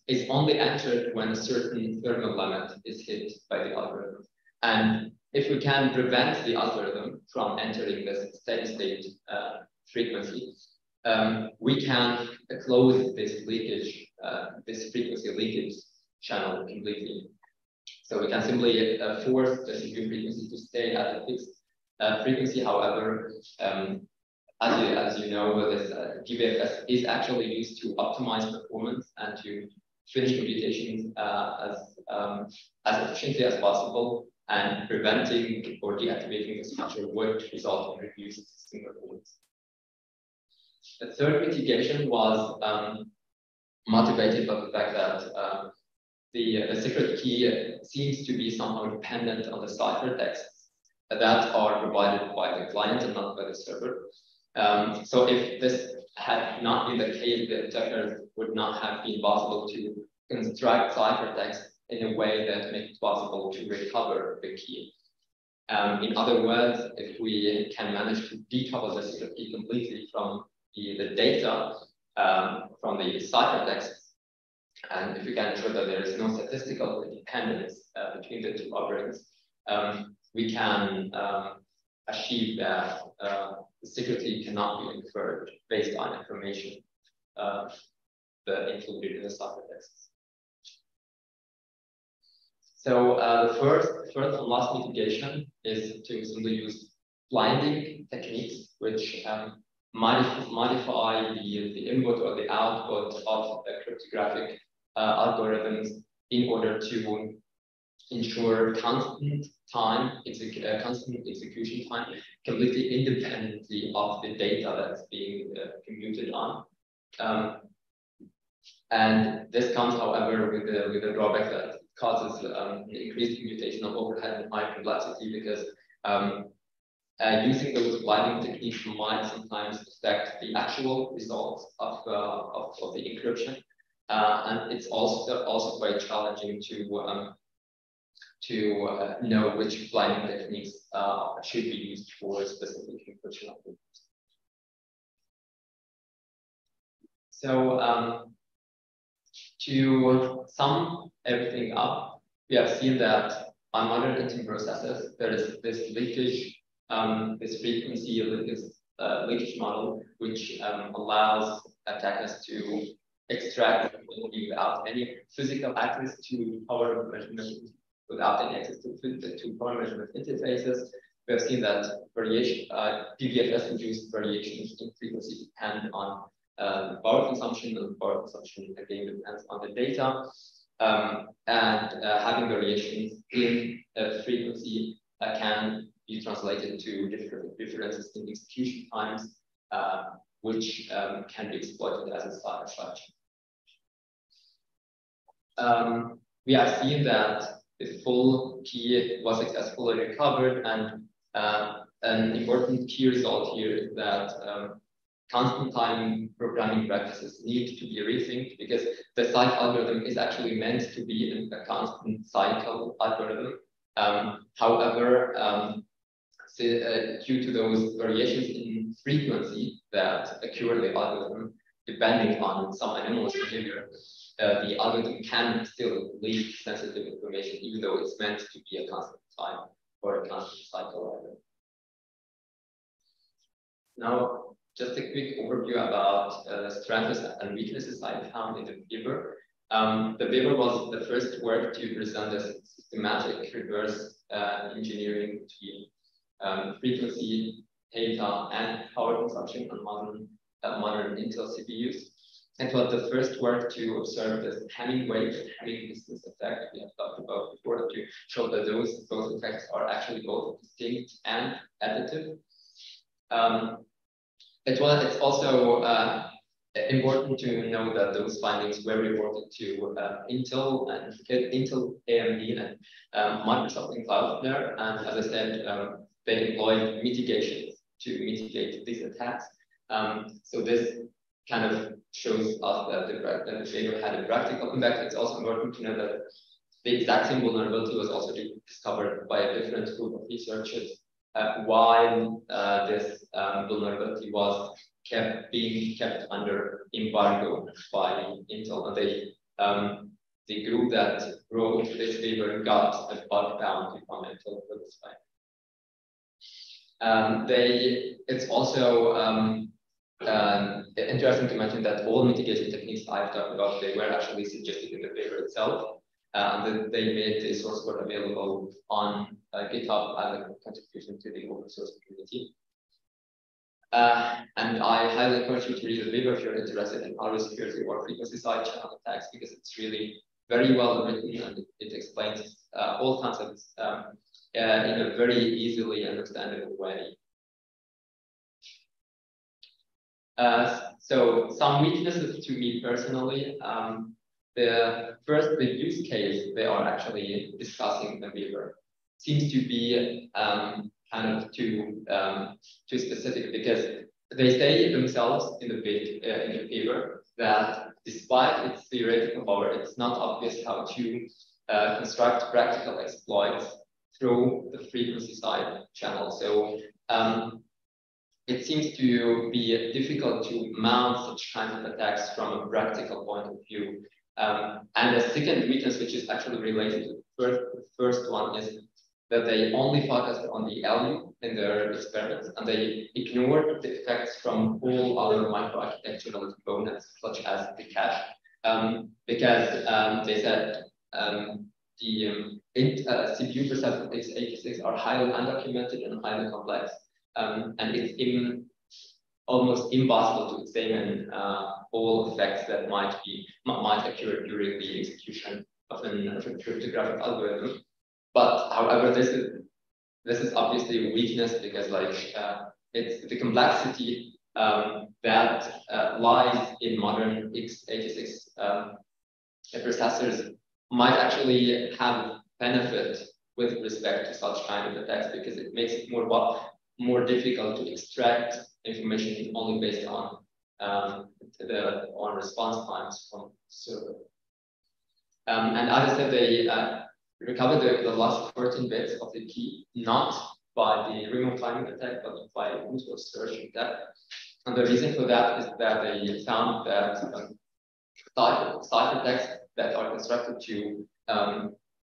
is only entered when a certain thermal limit is hit by the algorithm. And if we can prevent the algorithm from entering this steady state frequency, we can close this leakage, this frequency leakage channel completely. So we can simply force the CPU frequency to stay at a fixed frequency. However, as you know, this DVFS is actually used to optimize performance and to finish computations as efficiently as possible, and preventing or deactivating this feature would result in reduced system performance. The third mitigation was motivated by the fact that the secret key seems to be somehow dependent on the ciphertexts that are provided by the client and not by the server. So if this had not been the case, the attackers would not have been possible to construct ciphertext in a way that makes it possible to recover the key. In other words, if we can manage to decouple the secret key completely from the data, from the ciphertext, and if we can ensure that there is no statistical dependence between the two operands, we can achieve that the secret key cannot be inferred based on information included in the ciphertext. So the first and last mitigation is to simply use blinding techniques, which modify the input or the output of the cryptographic algorithms in order to ensure constant time, constant execution time, completely independently of the data that's being computed on. And this comes, however, with a drawback that causes increased computational overhead and high complexity, because using those blinding techniques might sometimes affect the actual results of the encryption, and it's also quite challenging to know which blinding techniques should be used for specific encryption algorithms. So to sum everything up, we have seen that on modern Intel processors, there is this leakage, this frequency leakage model, which allows attackers to extract without any physical access to power measurement, without any access to power measurement interfaces. We have seen that variation, DVFS-induced variations in frequency depend on power consumption, and power consumption again depends on the data. And having variations in frequency can be translated to different differences in execution times, which can be exploited as a side effect. We have seen that the full key was successfully recovered, and an important key result here is that constant time programming practices need to be rethinked, because the SIKE algorithm is actually meant to be in a constant cycle algorithm. However, due to those variations in frequency that occur in the algorithm, depending on some anomalous behavior, the algorithm can still leak sensitive information, even though it's meant to be a constant time or a constant cycle algorithm. Now, just a quick overview about strengths and weaknesses I found in the paper. The paper was the first work to present a systematic reverse engineering between frequency, data, and power consumption on modern Intel CPUs. It was the first work to observe this Hamming wave and Hamming distance effect we have talked about before, to show that those both effects are actually both distinct and additive. It's also important to know that those findings were reported to Intel, and AMD, and Microsoft and Cloudflare. And as I said, they employed mitigations to mitigate these attacks. So this kind of shows us that the paper had a practical impact. It's also important to know that the exact same vulnerability was also discovered by a different group of researchers, while this vulnerability was being kept under embargo by Intel, and the group that wrote this paper got a bug bounty from Intel for this time. It's also interesting to mention that all mitigation techniques I've talked about, they were actually suggested in the paper itself. And they made the source code available on GitHub as a contribution to the open source community. And I highly encourage you to read the paper if you're interested in hardware security or frequency side channel attacks, because it's really very well written and it explains all concepts in a very easily understandable way. So some weaknesses to me personally. The use case they are actually discussing in the paper seems to be kind of too specific, because they say themselves in the paper that despite its theoretical power, it's not obvious how to construct practical exploits through the frequency side channel. So it seems to be difficult to mount such kinds of attacks from a practical point of view. And the second weakness, which is actually related to the first one, is that they only focused on the LU in their experiments, and they ignored the effects from all other microarchitectural components, such as the cache, because they said the CPU perceptions of x86 are highly undocumented and highly complex, and it's almost impossible to examine all effects that might occur during the execution of an cryptographic algorithm. But however, this is obviously a weakness, because it's the complexity that lies in modern x86 processors might actually have benefit with respect to such kind of attacks, because it makes it more difficult to extract information only based on response times from server. And as I said, they recover the last 14 bits of the key, not by the remote timing attack, but by multiple search attack. And the reason for that is that they found that cipher attacks that are constructed to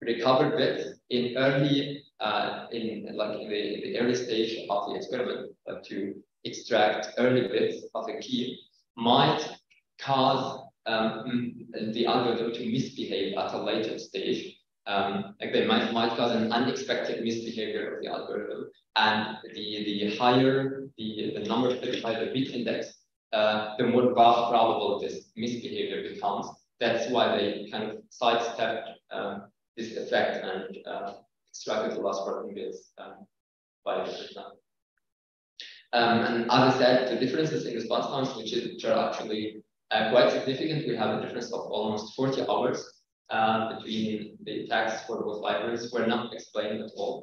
recover bits in early, in the early stage of the experiment, to extract early bits of the key, might cause the algorithm to misbehave at a later stage. Like they might cause an unexpected misbehavior of the algorithm, and the higher the number, the higher the bit index, the more probable this misbehavior becomes. That's why they kind of sidestepped this effect and extracted the last 14 bits by itself. And as I said, the differences in response times, which are actually quite significant. We have a difference of almost 40 hours between the attacks for both libraries, were not explained at all.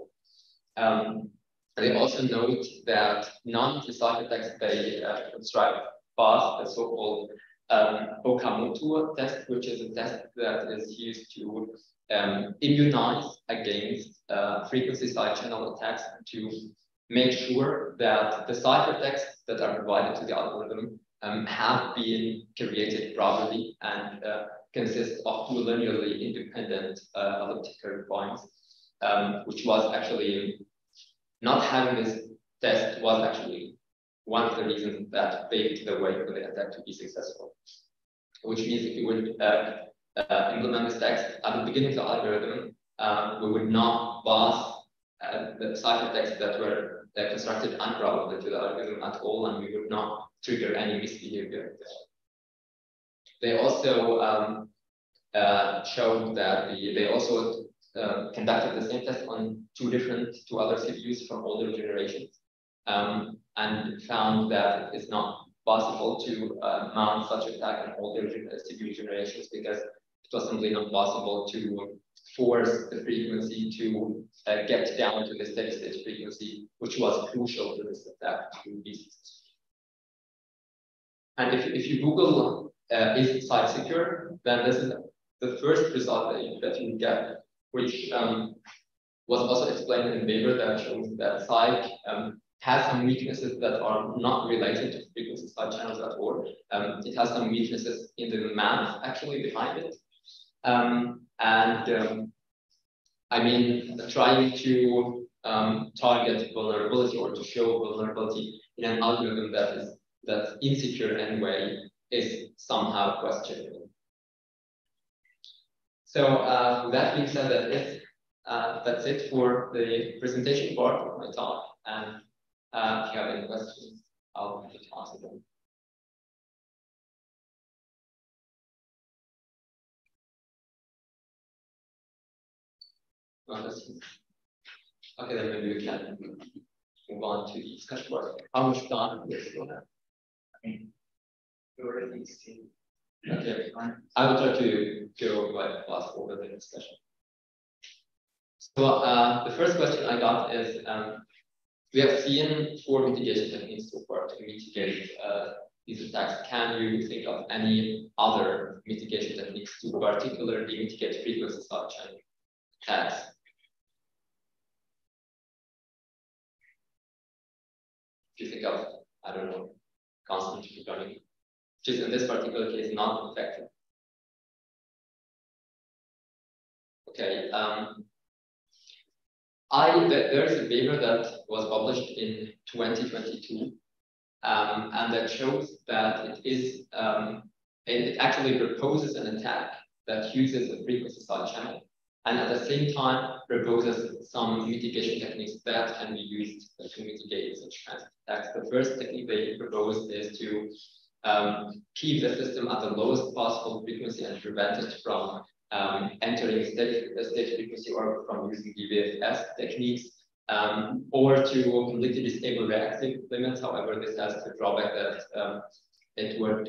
They also note that non-SIKE attacks they describe fast, the so-called Okamoto test, which is a test that is used to immunize against frequency side channel attacks, to make sure that the ciphertexts that are provided to the algorithm have been created properly and consist of two linearly independent elliptic curve points, which was actually not having this test was actually one of the reasons that paved the way for the attack to be successful. Which means if you would implement this test at the beginning of the algorithm, we would not pass the ciphertexts that were constructed unprobably to the algorithm at all, and we would not trigger any misbehavior. They also showed that they also conducted the same test on two other CPUs from older generations, and found that it's not possible to mount such attack on older CPU generations, because it was simply not possible to force the frequency to get down to the steady state frequency, which was crucial for this attack to be successful. And if you Google is site secure, then this is the first result that you get, which was also explained in the paper, that shows that SIKE has some weaknesses that are not related to frequency side channels at all. It has some weaknesses in the math actually behind it. I mean, trying to target vulnerability or to show vulnerability in an algorithm that is that's insecure anyway is somehow questionable. So with that being said, that is, that's it for the presentation part of my talk. And if you have any questions, I'll just answer them. Okay, then maybe we can move on to the discussion part. How much time do you have? I mean, we already see. Okay, I will try to go quite fast over the discussion. So the first question I got is, we have seen 4 mitigation techniques so far to mitigate these attacks. Can you think of any other mitigation techniques to particularly mitigate frequency side channel attacks? If you think of, I don't know, constant recurring, which is in this particular case not effective. Okay. There is a paper that was published in 2022, and that shows that it is it actually proposes an attack that uses a frequency side channel, and at the same time proposes some mitigation techniques that can be used to mitigate such kinds of attacks. The first technique they propose is to keep the system at the lowest possible frequency and prevent it from entering state frequency or from using DVFS techniques, or to completely disable reactive limits. However, this has the drawback that it would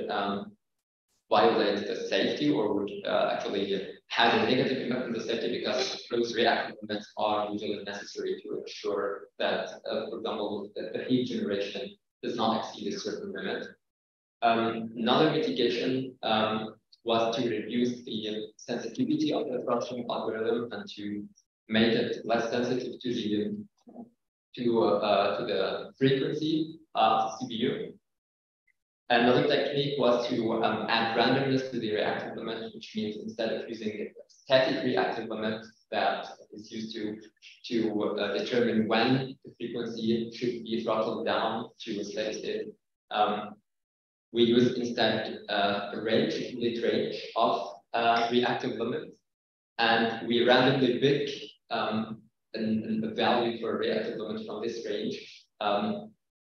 violate the safety, or would actually have a negative impact on the safety, because those reactive limits are usually necessary to ensure that, for example, that the heat generation does not exceed a certain limit. Another mitigation was to reduce the sensitivity of the function algorithm and to make it less sensitive to the to the frequency of the CPU. Another technique was to add randomness to the reactive limit, which means instead of using a static reactive limit that is used to determine when the frequency should be throttled down to a steady state, we use instead a range of reactive limits, and we randomly pick a value for reactive limit from this range,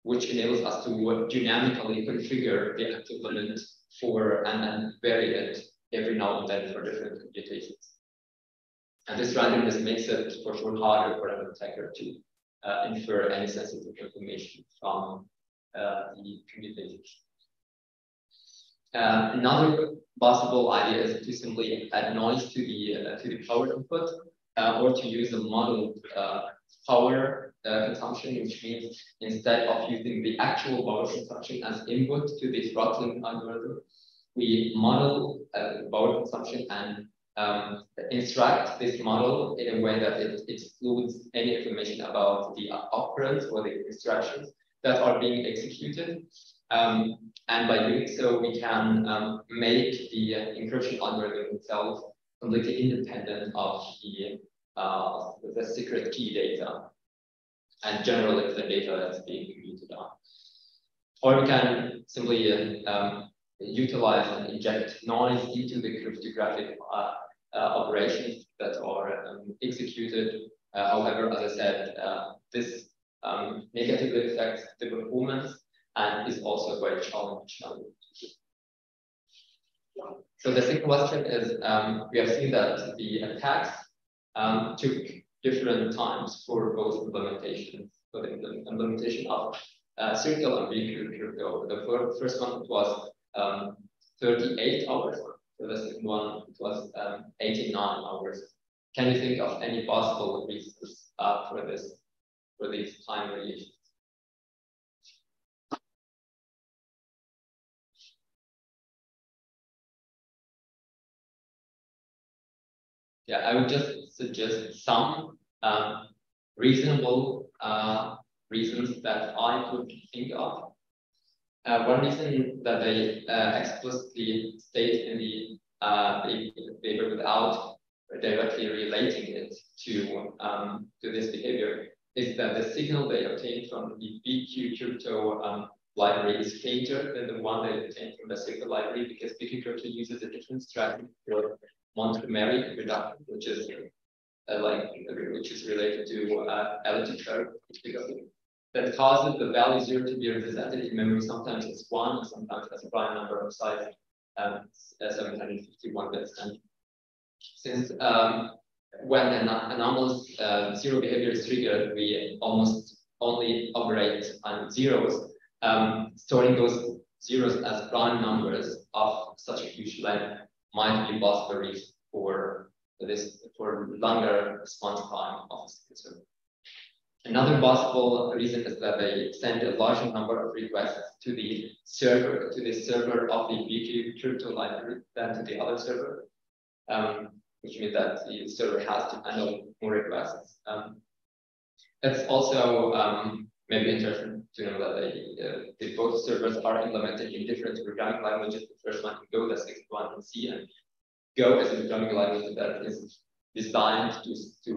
which enables us to dynamically configure the active limit for and vary it every now and then for different computations. And this randomness makes it for sure harder for an attacker to infer any sensitive information from the computations. Another possible idea is to simply add noise to the power input, or to use a modeled power consumption, which means instead of using the actual power consumption as input to the throttling algorithm, we model power consumption and instruct this model in a way that it excludes any information about the operands or the instructions that are being executed. And by doing so, we can make the encryption algorithm itself completely independent of the secret key data and generally the data that's being computed on. Or we can simply utilize and inject noise into the cryptographic operations that are executed. However, as I said, this negatively affects the performance and is also quite challenging. So the second question is, we have seen that the attacks took different times for both implementations, for the implementation of CIRCL and BQ. The first one was 38 hours, so the second one was 89 hours. Can you think of any possible reasons for this, for these time variations? Yeah, I would just suggest some reasonable reasons that I could think of. One reason that they explicitly state in the paper without directly relating it to this behavior is that the signal they obtained from the BQ crypto library is fainter than the one they obtained from the CIRCL library, because BQ crypto uses a different strategy for montmorillonic reduction, which is related to elliptic curve, that causes the value 0 to be represented in memory sometimes as 1, sometimes as a prime number of size 751 bits. And since when an anomalous zero behavior is triggered, we almost only operate on zeros. Storing those zeros as prime numbers of such a huge length might be possible for longer response time of the system. Another possible reason is that they send a larger number of requests to the server, of the BQ crypto library than to the other server, which means that the server has to handle more requests. That's also maybe interesting to know that they both servers are implemented in different programming languages. The first one in Go, the second one in C, and Go is a programming language that is designed to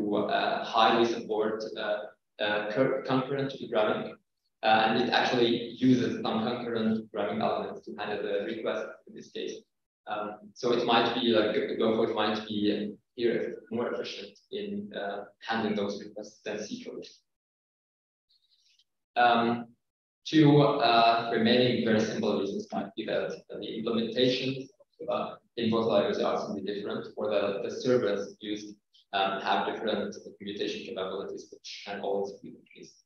highly support concurrent programming, and it actually uses some concurrent programming elements to handle the request in this case. So it might be like Go might be here more efficient in handling those requests than C code. Two remaining very simple reasons might be that the implementations in both libraries are something different, or that the servers used have different computation capabilities, which can always be increased.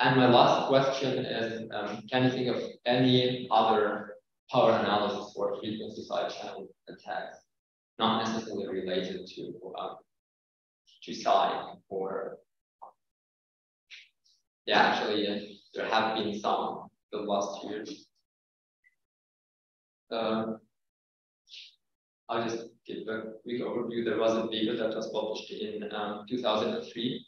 And my last question is, can you think of any other power analysis or frequency side channel attacks, not necessarily related to SIKE or, yeah, actually there have been some the last few years. I'll just give a quick overview. There was a paper that was published in 2003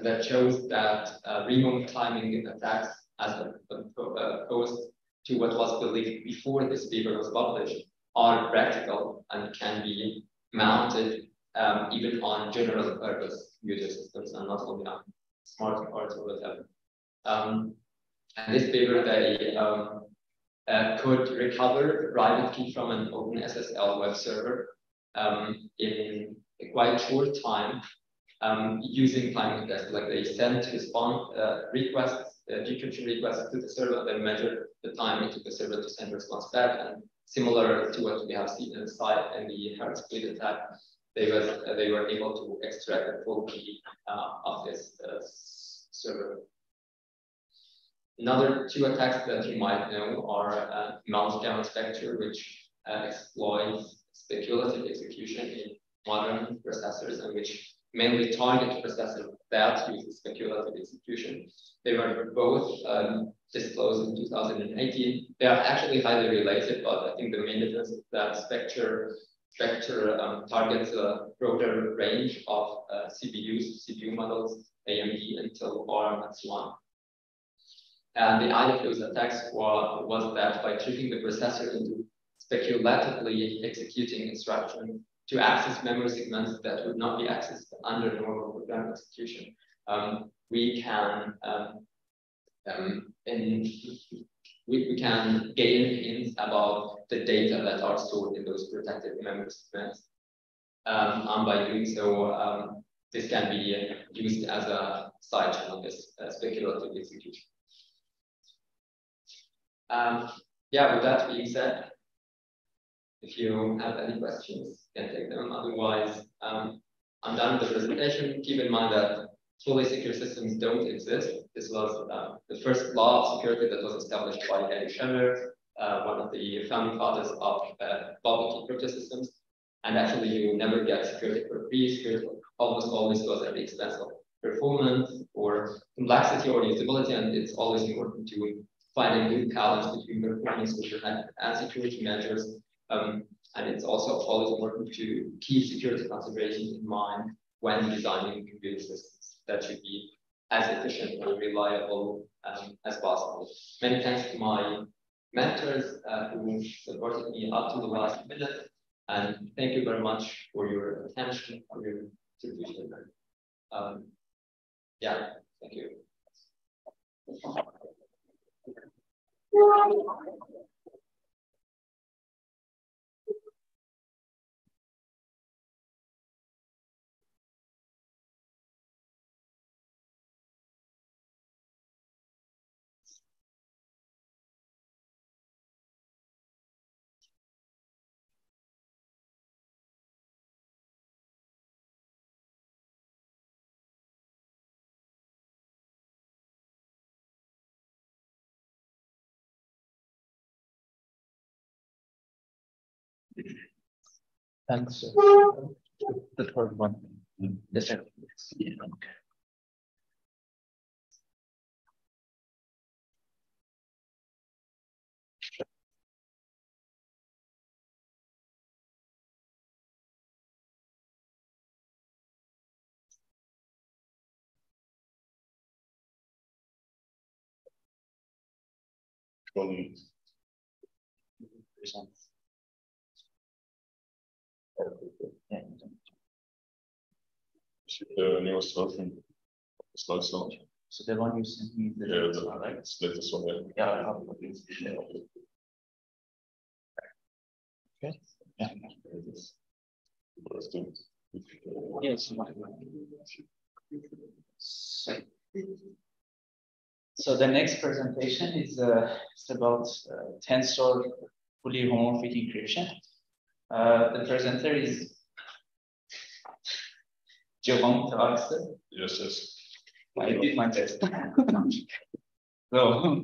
that shows that remote timing attacks, as opposed to what was believed before this paper was published, are practical and can be mounted even on general purpose computer systems and not only on smart cards or whatever. And this paper, they could recover private key from an open SSL web server in a quite short time using timing tests. Like they sent response requests, decryption requests to the server, then measure the time it took the server to send response back. And similar to what we have seen in SIKE and the Hertzbleed attack, they were able to extract the full key of this server. Another two attacks that you might know are meltdown spectre, which exploits speculative execution in modern processors, and which mainly target processors that use speculative execution. They were both disclosed in 2018. They are actually highly related, but I think the main difference is that Spectre targets a broader range of CPUs, CPU models, AMD, Intel, ARM, and so on. And the idea of those attacks was that by tricking the processor into speculatively executing instructions to access memory segments that would not be accessed under normal program execution, we can we can gain hints about the data that are stored in those protected memory segments. And by doing so, this can be used as a side channel, this speculative execution. Yeah, with that being said, if you have any questions, you can take them. Otherwise, I'm done with the presentation. Keep in mind that fully secure systems don't exist. This was the first law of security that was established by Henry Scherer, one of the founding fathers of public key crypto systems. And actually, you never get security for free. Security almost always goes at the expense of performance or complexity or usability, and it's always important to find a new balance between performance and security measures. And it's also always important to keep security considerations in mind when designing computer systems. That should be as efficient and reliable as possible. Many thanks to my mentors who supported me up to the last minute. And thank you very much for your attention, for your contribution. Yeah, thank you. Thanks. The third one. Yes, sir. Yeah, okay. The newest version, slide slot. So the one you sent me, the latest one, right? It's the latest one, yeah. Yeah, I have it. Yeah. Okay. Yeah. Yes, so the next presentation is it's about tensor fully homomorphic encryption. The presenter is Jerome Tavares. Yes, yes. I did my best. So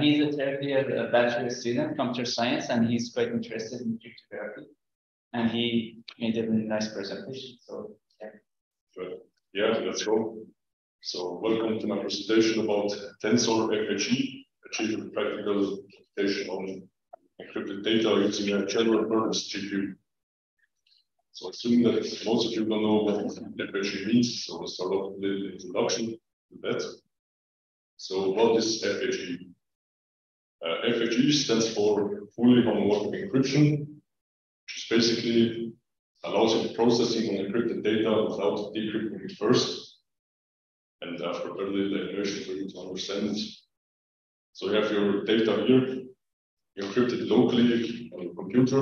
he's a third-year bachelor student, computer science, and he's quite interested in cryptography. And he made a really nice presentation. So yeah. Sure. Yeah, let's go. So welcome to my presentation about tensor FHE, achieving practical computation on encrypted data using a general purpose GPU. So I assume that most of you don't know what FHE means, so we'll start off with an introduction to that. So what is FHE? FHE stands for fully homomorphic encryption, which basically allows you processing on encrypted data without decrypting it first. And I've prepared the animation for you to understand. So you have your data here, encrypted locally on your computer.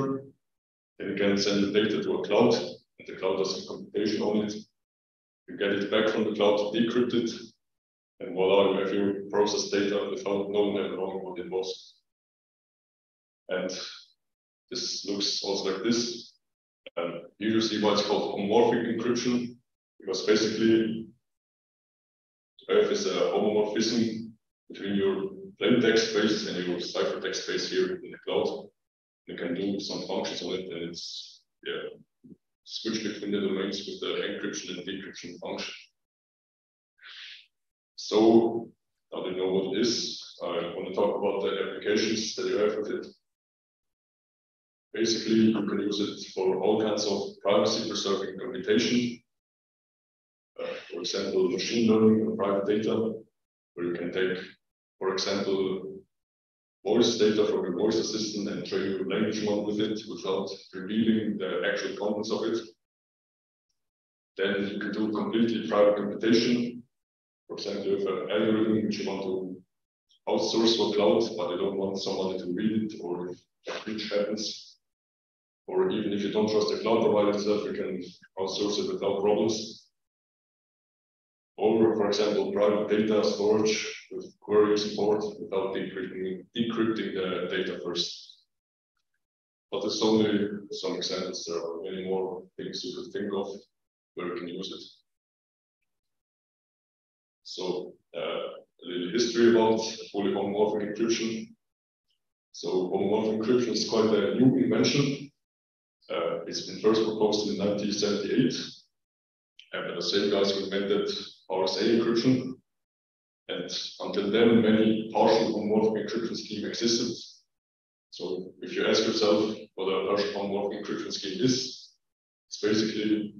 Then you can send the data to a cloud, and the cloud does some computation on it. You get it back from the cloud, decrypt it, and voila, you have your processed data without knowing ever wrong what it was. And this looks also like this. And here you see what's called homomorphic encryption, because basically there is a homomorphism between your plain text space and your ciphertext space here in the cloud. You can do some functions on it, and it's switch between the domains with the encryption and decryption function. So now they know what it is. I want to talk about the applications that you have with it. Basically, you can use it for all kinds of privacy-preserving computation. For example, machine learning on private data, where you can take, for example, voice data from your voice assistant and train your language model with it without revealing the actual contents of it. Then you can do completely private computation. For example, you have an algorithm which you want to outsource for cloud, but you don't want somebody to read it or if breach happens. Or even if you don't trust the cloud provider itself, you can outsource it without problems. Or, for example, private data storage with query support without decrypting the data first. But there's only some examples. There are many more things you could think of where you can use it. So, a little history about fully homomorphic encryption. So, homomorphic encryption is quite a new invention. It's been first proposed in 1978. And the same guys who invented RSA encryption. And until then, many partial homomorphic encryption scheme existed. So if you ask yourself what a partial homomorphic encryption scheme is, it's basically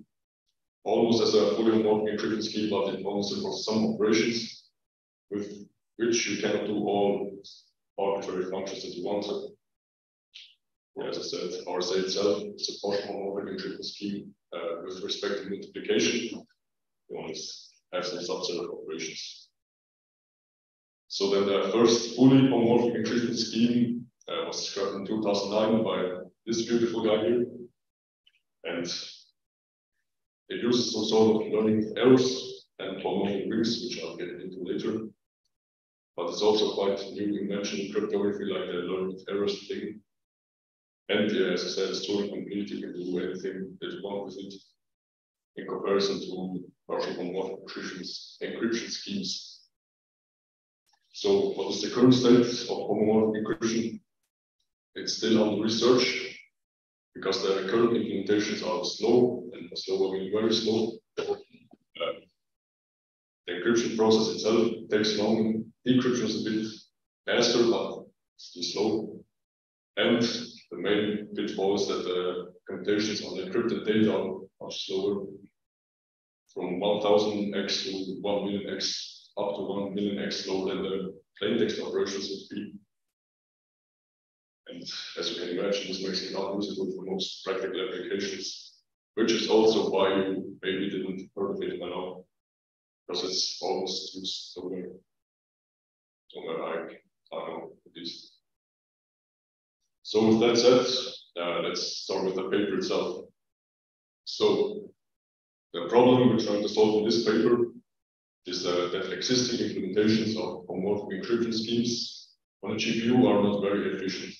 almost as a fully homomorphic encryption scheme, but it only supports some operations with which you cannot do all arbitrary functions that you want. Yeah, as I said, RSA itself is a partial homomorphic encryption scheme with respect to multiplication. You only have some subset of operations. So then the first fully homomorphic encryption scheme was described in 2009 by this beautiful guy here. And it uses some sort of learning errors and homomorphic rings, which I'll get into later. But it's also quite a new invention in cryptography, like the learning errors thing. And as I said, it's totally complete. You can do anything that you want with it in comparison to partial homomorphic encryption schemes. So what is the current state of homomorphic encryption? It's still under research because the current implementations are slow, and slow, I mean very slow. The encryption process itself takes long. Decryption is a bit faster, but still slow. And the main pitfall is that the computations on the encrypted data are much slower, from 1000x to 1 million x, up to 1 million x slower than the plain text operations would be. And as you can imagine, this makes it not usable for most practical applications, which is also why you maybe didn't heard of it by now, because it's almost used somewhere like I don't know at least. So with that said, let's start with the paper itself. So the problem we're trying to solve in this paper is that existing implementations of homomorphic encryption schemes on a GPU are not very efficient.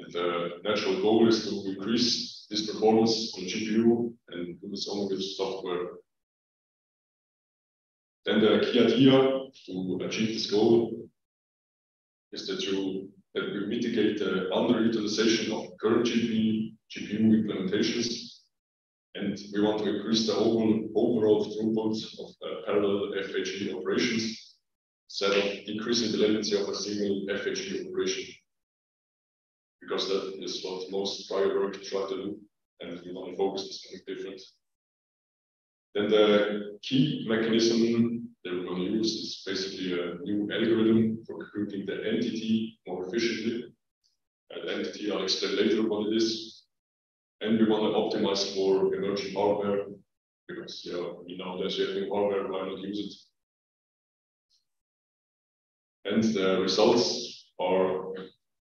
And the natural goal is to increase this performance on GPU and do this only with software. Then the key idea to achieve this goal is that we mitigate the underutilization of current GPU implementations, and we want to increase the overall throughput of the parallel FHE operations instead of decreasing the latency of a single FHE operation, because that is what most prior work tried to do, and we want to focus on something different. Then the key mechanism that we're going to use is basically a new algorithm for computing the NTT more efficiently. The NTT, I'll explain later what it is. And we want to optimize for emerging hardware, because yeah, we know there's new hardware, why not use it? And the results are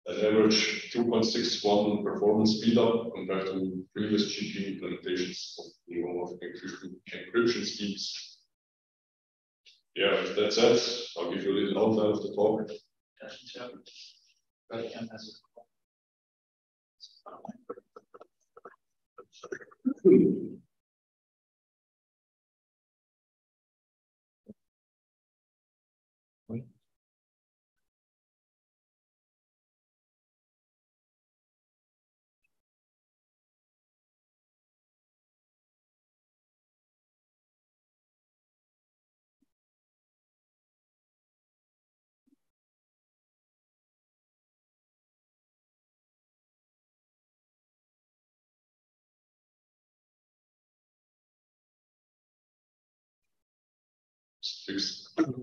an average 2.61 performance speedup compared to previous GPU implementations of homomorphic encryption schemes. Yeah, that's it. I'll give you a little outline of the talk.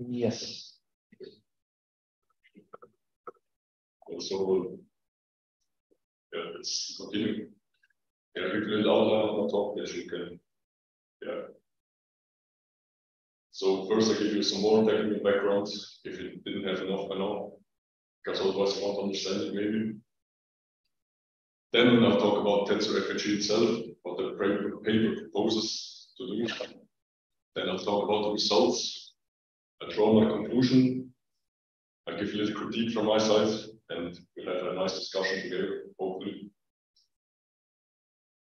Yes. Also, yeah, let's continue. Yeah, you can allow the talk that you can. Yeah. So first, I give you some more technical background if you didn't have enough by now, because otherwise you won't understand it maybe. Then I'll talk about TensorFHE itself, what the paper proposes to do. Then I'll talk about the results. I'll draw my conclusion. I'll give you a little critique from my side, and we'll have a nice discussion together, hopefully.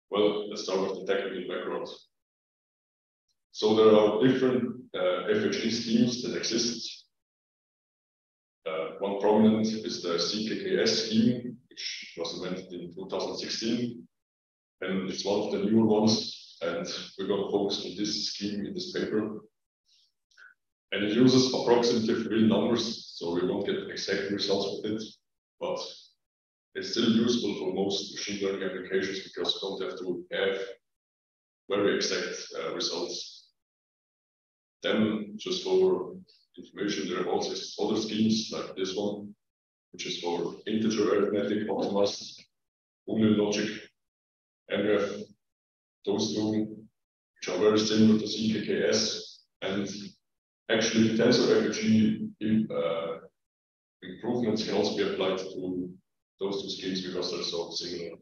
Well, let's start with the technical background. So there are different FHE schemes that exist. One prominent is the CKKS scheme, which was invented in 2016, and it's one of the newer ones. And we're going to focus on this scheme in this paper. And it uses approximative real numbers, so we won't get exact results with it, but it's still useful for most machine learning applications because you don't have to have very exact results. Then, just for information, there are also other schemes like this one, which is for integer arithmetic, optimized Boolean logic. And we have those two, which are very similar to CKKS. And actually, TensorFHE improvements can also be applied to those two schemes because they're so similar.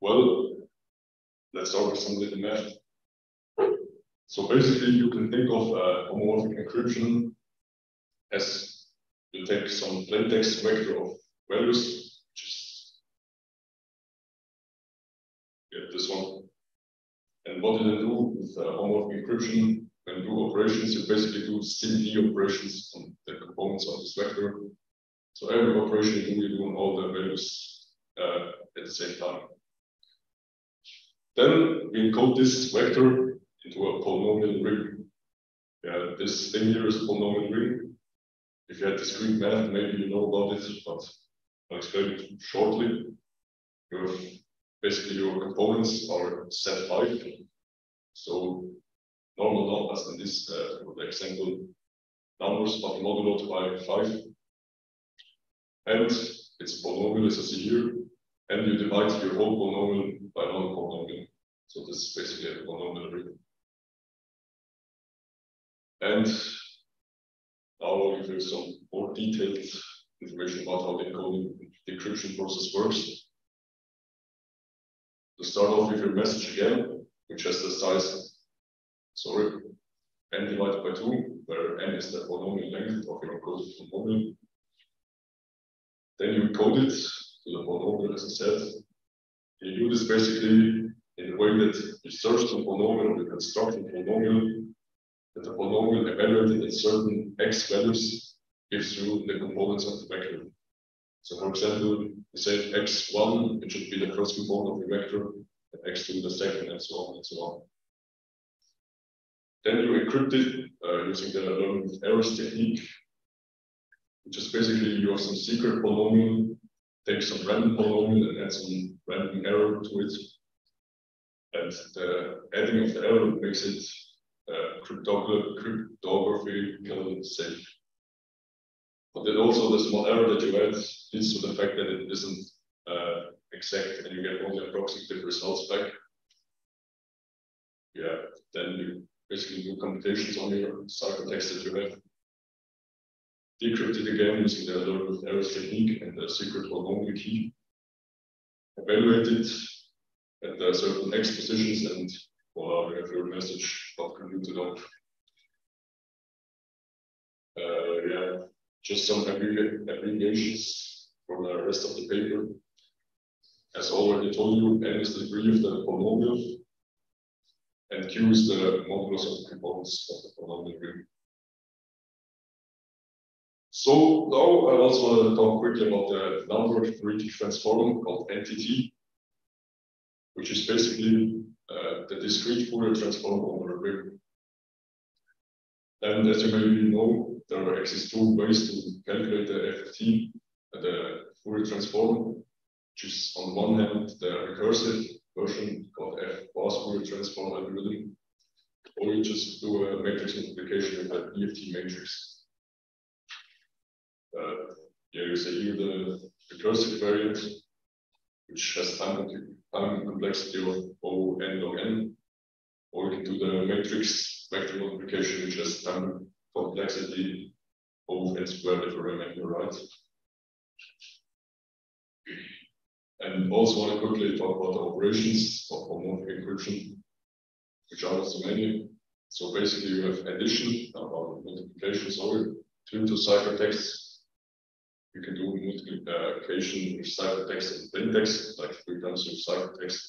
Well, let's start with some little math. So basically, you can think of homomorphic encryption as you take some plain text vector of values, which is this one. And what you then do with homomorphic encryption, when you do operations, you basically do SIMD operations on the components of this vector. So every operation you do on all the values at the same time. Then we encode this vector into a polynomial ring. Yeah, this thing here is a polynomial ring. If you had discrete math, maybe you know about it, but I'll explain it shortly. You have basically your components are set five. So normal numbers in this for example numbers, but modulo by five. And it's polynomial as I see here. And you divide your whole polynomial by another polynomial. So this is basically a polynomial ring. And now I'll give you some more detailed information about how the encoding decryption process works. To start off with your message again, which has the size, n divided by 2, where n is the polynomial length of your encoded polynomial. Then you encode it to the polynomial, as I said. You do this basically in the way that you search the polynomial, you construct the polynomial, that the polynomial evaluated at certain x values gives you the components of the vector. So, for example, you say x1, it should be the first component of the vector, and x2 the second, and so on and so on. Then you encrypt it using the learning with errors technique, which is basically you have some secret polynomial, take some random polynomial, and add some random error to it. And the adding of the error makes it cryptographically safe. But then also the small error that you add leads to the fact that it isn't exact and you get only approximative results back. Yeah, then you basically do computations on your CIRCL text that you have. Decrypt it again using the learn with errors technique and the secret polynomial key. Evaluate it at certain X positions and voila, you have your message not computed on. Yeah, just some abbreviations from the rest of the paper. As already told you, N is the degree of the polynomial, and Q is the modulus of the components of the polynomial ring. So now I also want to talk quickly about the number theoretic transform called NTT, which is basically the discrete Fourier transform over a ring. And as you maybe know, there exist two ways to calculate the FFT, the Fourier transform, which is on one hand the recursive version called F-Bars Fourier transform algorithm, or you just do a matrix multiplication with a DFT matrix. Yeah, you see here the recursive variant, which has time complexity of O n log n, or you can do the matrix vector multiplication, which has time complexity O n squared, if I remember right. And also want to quickly talk about the operations of homomorphic encryption, which are not so many. So basically, you have addition, or multiplication, sorry, to ciphertext. You can do multiplication with ciphertext and plain text, like 3 times with ciphertext.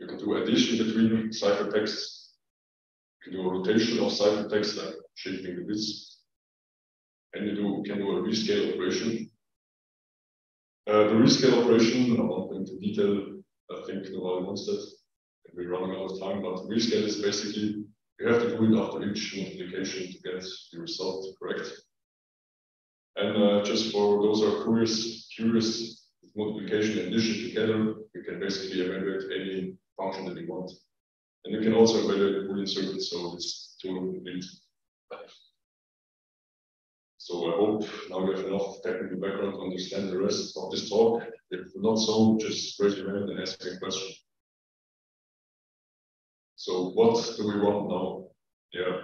You can do addition between ciphertext. You can do a rotation of ciphertext, like shifting the bits. And you can do a rescale operation. The rescale operation, I'm not going to detail, I think nobody wants that. We're running out of time, but rescale is basically you have to do it after each multiplication to get the result correct. And just for those who are curious, multiplication and addition together, we can basically evaluate any function that we want. And you can also evaluate Boolean circuits, so it's 2 int 5. So I hope now you have enough technical background to understand the rest of this talk. If not so, just raise your hand and ask me a question. So what do we want now? Yeah,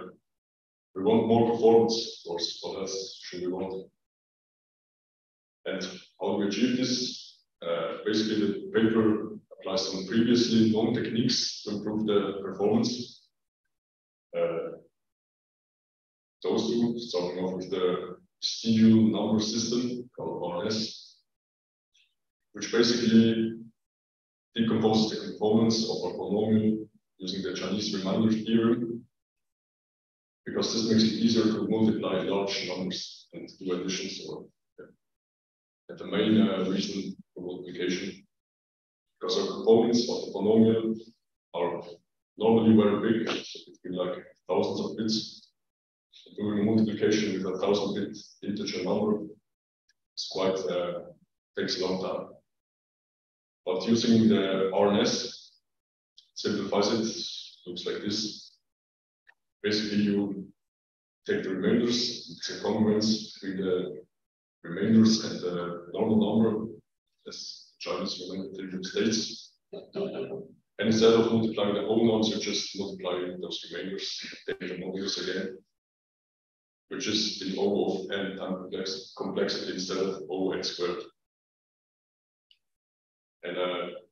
we want more performance, of course. What else should we want? And how do we achieve this? Basically, the paper applies some previously known techniques to improve the performance. Those two, starting off with the steel number system called RNS, which basically decomposes the components of a polynomial using the Chinese remainder theorem, because this makes it easier to multiply large numbers and do additions. Or the main reason for multiplication, because our components of the polynomial are normally very big, so it can be like thousands of bits. Doing multiplication with a 1000-bit integer number is quite takes a long time. But using the RNS simplifies it, looks like this. Basically, you take the remainders, it's a congruence between the remainders and the normal number, as Chinese remainder states. And instead of multiplying the whole numbers, you just multiply those remainders, take the modules again, which is the O of n times complexity instead of O n squared. And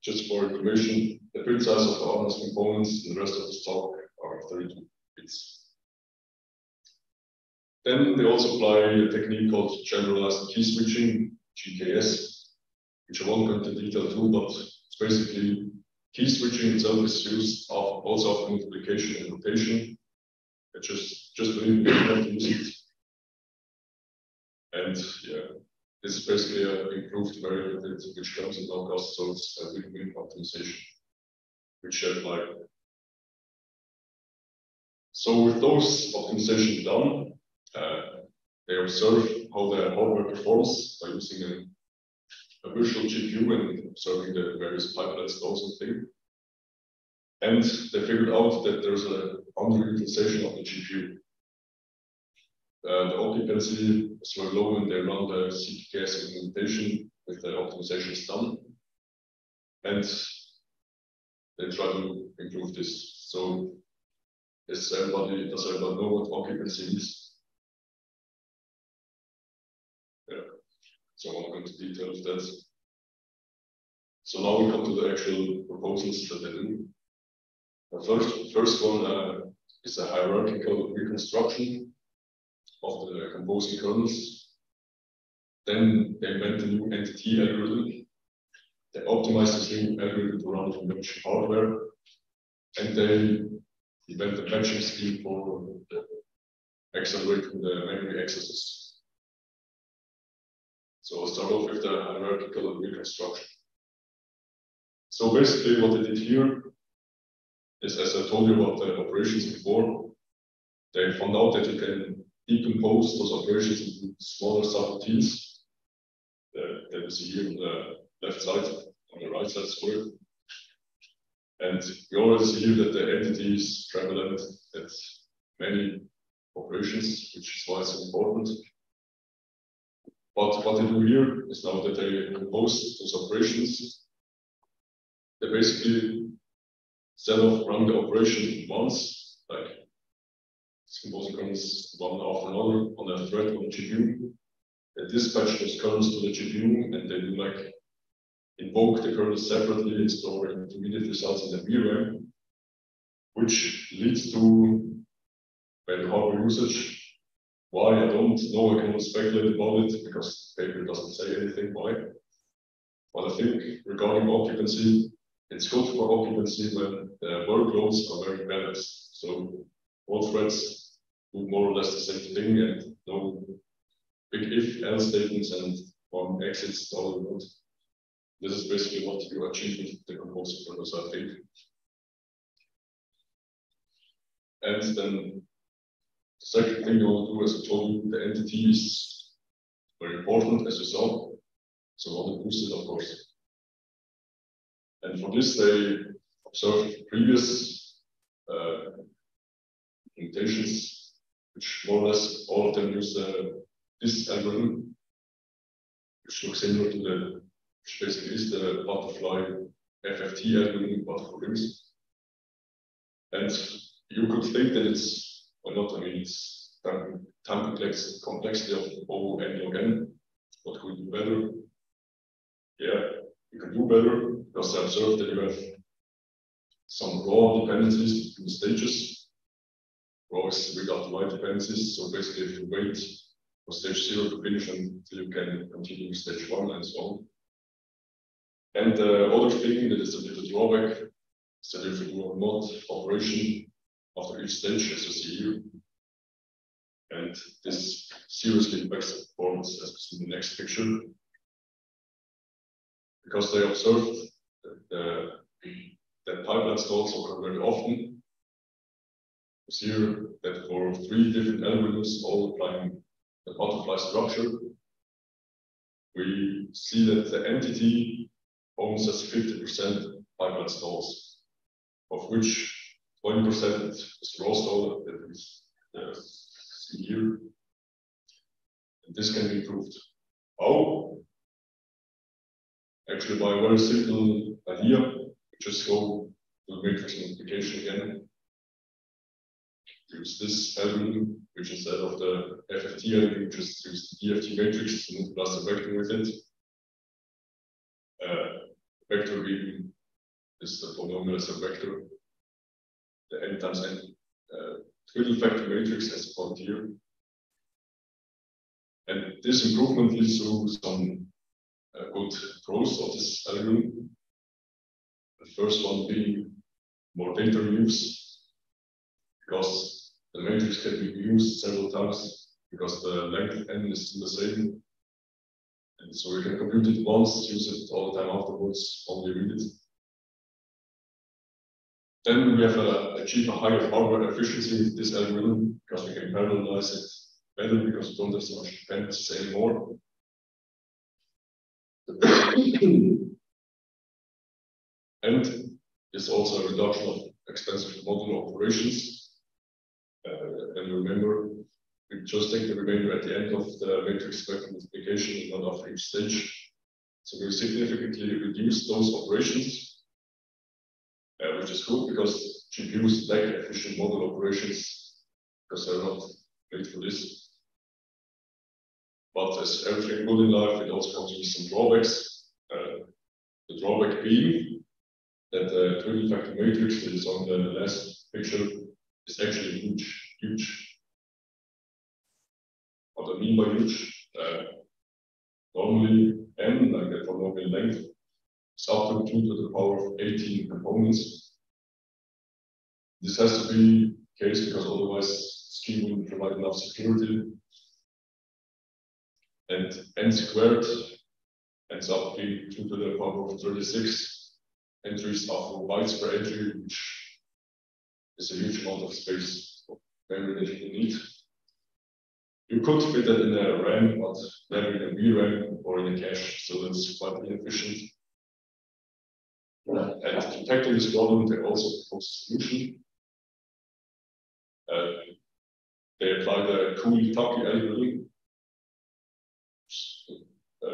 just for information, the bit size of the RNS components and the rest of the stock are 32 bits. Then they also apply a technique called generalized key switching, GKS, which I won't go into detail too, but it's basically key switching itself is used also after multiplication and rotation. It's just believe we have to use it. And yeah, this is basically an improved variable which comes at no cost, so it's a win-win optimization, which I like. So with those optimizations done, they observe how the hardware performs by using a virtual GPU and observing the various pipelines, those things. And they figured out that there's an underutilization of the GPU. The occupancy is very low when they run the CKKS implementation with the optimizations done. And they try to improve this. So does everybody know what occupancy is? Yeah. So I won't go into detail of that. So now we come to the actual proposals that they do. The first one is a hierarchical reconstruction of the composing kernels. Then they invent a new NTT algorithm. They optimize this new algorithm to run on matching hardware. And they invent the matching scheme for accelerating the memory accesses. So I'll start off with the hierarchical reconstruction. So basically what they did here is, as I told you about the operations before, they found out that you can decompose those operations into smaller subroutines that you see here on the left side, on the right side square. And you already see here that the entity is prevalent at many operations, which is why it's important. But what they do here is now that they compose those operations, they basically, instead of running the operation once, like composing kernels one after another on a thread on the GPU, they dispatch those kernels to the GPU and they do like invoke the kernels separately and store immediate results in the VRAM, which leads to bad hardware usage. Why? I don't know. I cannot speculate about it because the paper doesn't say anything why. But I think regarding occupancy, it's good for occupancy when the workloads are very balanced. So all threads do more or less the same thing and no big if else statements and one exits the other node. This is basically what you achieve with the composing kernels, I think. And then the second thing you want to do, as I told you, the entity is very important, as you saw. So not boosted, of course. And for this, they observed previous implementations, which more or less all of them use this algorithm, which looks similar to the, which basically is the butterfly FFT algorithm, but for rings. And you could think that it's, or not, I mean, it's time complexity of O and log n. What could do better? Yeah, you can do better, because I observed that you have some raw dependencies between stages. Raw is without light dependencies, so basically if you wait for stage 0 to finish until you can continue with stage 1 and so on. And the other thing that is a little drawback is that if you do a mod operation after each stage, as you see here, and this seriously impacts the performance, as we see in the next picture, because they observed that, that pipelines also occur very often. You see here that for 3 different algorithms, all applying the butterfly structure, we see that the entity owns as 50% pipeline stalls, of which 20% is raw stall, that is see here. And this can be improved. How? Actually, by a very simple idea, just go to the matrix multiplication again. Use this algorithm, which instead of the FFT algorithm, just use the DFT matrix and plus the vector with it. Vector being is the polynomial as a vector. The n times n triple factor matrix as a here. And this improvement leads to some good pros of this algorithm. The first one being more data reuse, because the matrix can be used several times because the length n is still the same. And so you can compute it once, use it all the time afterwards, only read it. Then we have achieve a higher hardware efficiency with this algorithm, because we can parallelize it better, because we don't have so much dependencies anymore. And it's also a reduction of expensive model operations. And remember, we just take the remainder at the end of the matrix vector multiplication and not after each stage. So we significantly reduce those operations, which is good because GPUs lack efficient model operations because they're not made for this. But as everything good in life, it also comes with some drawbacks. The drawback being that the triple factor matrix that is on the last picture is actually huge. What I mean by huge, normally n, like the polynomial length, is up to 2 to the power of 18 components. This has to be the case because otherwise the scheme wouldn't provide enough security. And n squared ends up being 2 to the power of 36 entries after bytes per entry, which is a huge amount of space of memory that you need. You could fit it in a RAM, but never in a VRAM or in a cache, so that's quite inefficient. And to tackle this problem, they also propose a solution. They apply the Cooley-Tukey algorithm.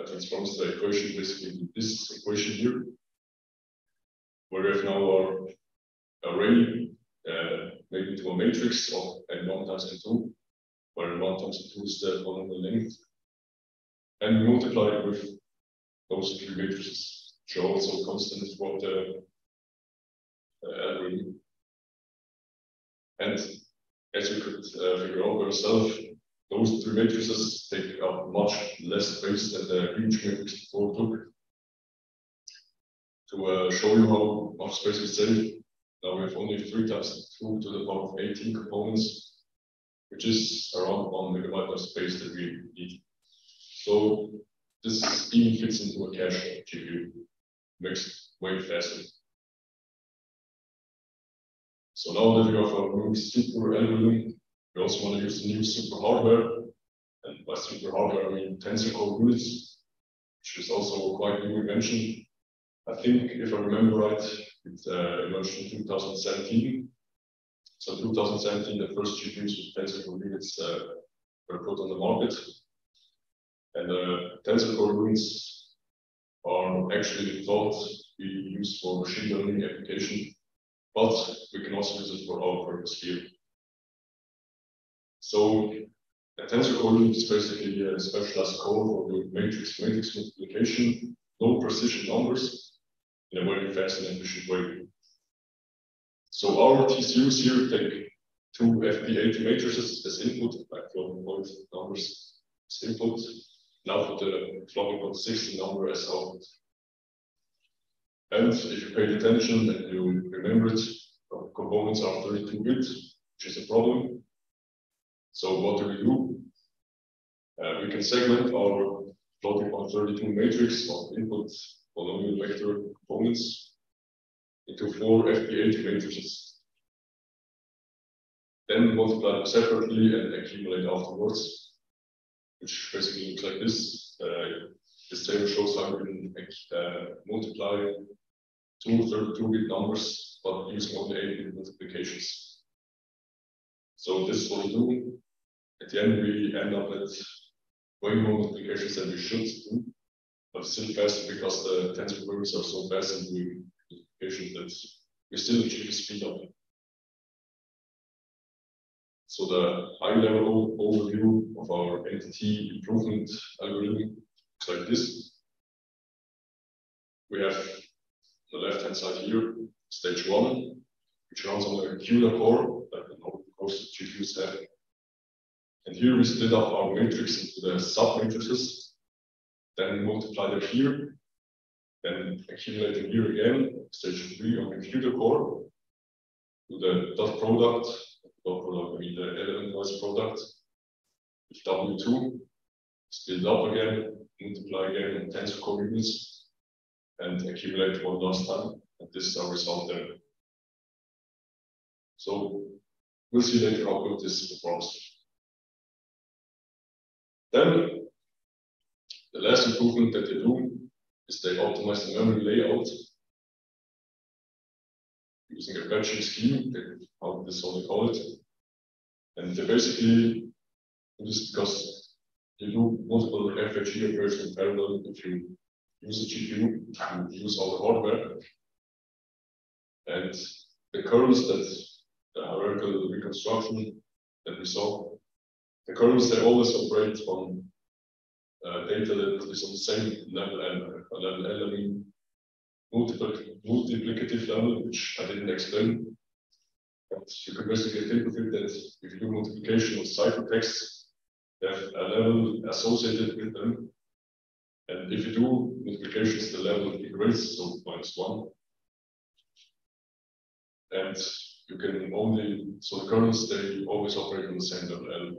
Transforms the equation basically to this equation here, where we have now our array made into a matrix of n1 times n2, where n1 times n2 is the polynomial length, and we multiply it with those 3 matrices, which are also constant throughout the algorithm. And as you could figure out yourself, those 3 matrices take up much less space than the huge matrix before took. To show you how much space we save, now we have only 3 times 2 to the power of 18 components, which is around 1 megabyte of space that we need. So this scheme fits into a cache GPU, makes it way faster. So now that we have our new super algorithm, we also want to use the new super hardware, and by super hardware I mean TensorCore units, which is also quite a new invention. I think, if I remember right, it's launched in 2017. So 2017, the first GPUs with TensorCore units were put on the market. And TensorCore units are actually thought to be used for machine learning application, but we can also use it for our purpose here. So a TensorCore unit is basically a specialized code for doing matrix multiplication, low precision numbers, in a very fast and efficient way. So our TCUs here take two FPGA matrices as input, like floating point numbers as input, and output the floating point 16 number as output. And if you paid attention and you remembered, components are 32-bit, which is a problem. So what do we do? We can segment our floating point 32 matrix of input polynomial vector components into 4 FPGA matrices. Then multiply them separately and accumulate afterwards, which basically looks like this. This table shows how we can multiply two 32-bit numbers, but using only 8-bit multiplications. So this is what we do. At the end, we end up at way more multiplications than we should do, but still faster because the tensor works are so fast and we that we still achieve speed up. So the high-level overview of our NTT improvement algorithm looks like this. We have the left-hand side here, stage 1, which runs on a CUDA core, like the normal cores that GPUs have. And here we split up our matrix into the sub-matrices, then multiply them here, then accumulating here again, stage 3 on the computer core, to the dot product, I mean the element-wise product, with W2, split up again, multiply again in TensorCore units, and accumulate one last time, and this is our result there. So we'll see later how good this performs. Then, the last improvement that they do is they optimize the memory layout using a batching scheme, how this is what they call it. And they basically do this because you do multiple FHE operations in parallel. If you use a GPU, you use all the hardware. And the curves that the hierarchical reconstruction that we saw, the curves they always operate on data that is on the same level, level L, I mean multiplicative level, which I didn't explain. But you can basically think of it that if you do multiplication of ciphertexts, they have a level associated with them. And if you do multiplications, the level degrades, so -1. And you can only, so the kernels, they always operate on the same level L.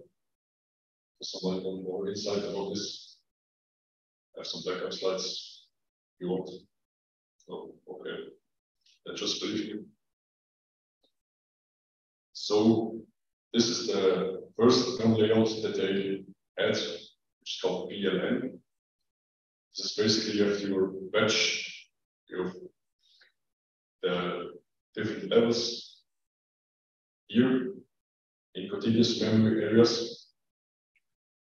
Someone want more insight about this? I have some backup slides you want. Oh, okay. I just believe you. So this is the first layout that they had, which is called BLN. This is basically you have your batch, your the different levels here in continuous memory areas.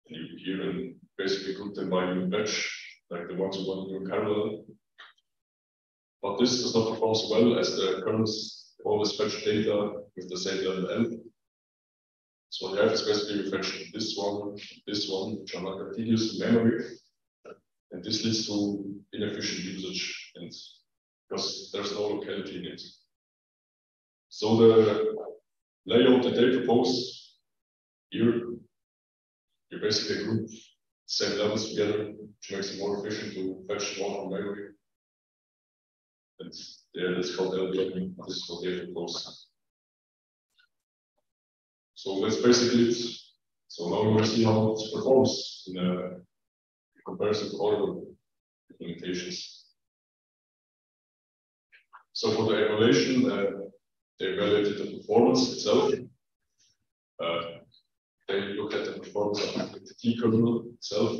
You here and basically group them by your batch, like the ones you want to do in parallel. But this does not perform so well as the kernels always fetch data with the same level L. So what you have is basically you fetch this one, which are not continuous in memory. And this leads to inefficient usage and because there's no locality in it. So the layout that they propose here, you basically group the same levels together, which makes it more efficient to fetch one from memory. And yeah, that's called LBM. This is what they have proposed. So that's basically it. So now we're going to see how it performs in comparison to other implementations. So for the evaluation, they evaluated the performance itself. They looked at the performance of the NTT kernel itself,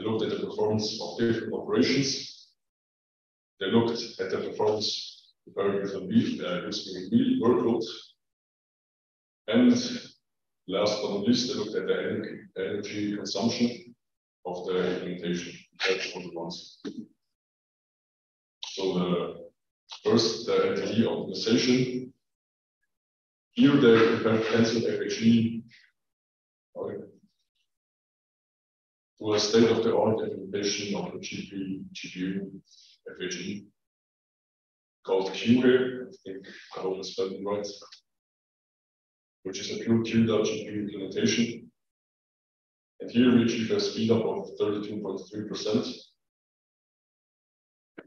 They looked at the performance of different operations. They looked at the performance compared with real workload. And last but not least, they looked at the energy consumption of the implementation. That's all the ones. So first, the NTT optimization. Here they compared TensorFHE to a state-of-the-art implementation of the GPU FHE called QA. I think I hope I spelled it right. Which is a pure Q.GPU implementation. And here we achieve a speed up of 32.3%,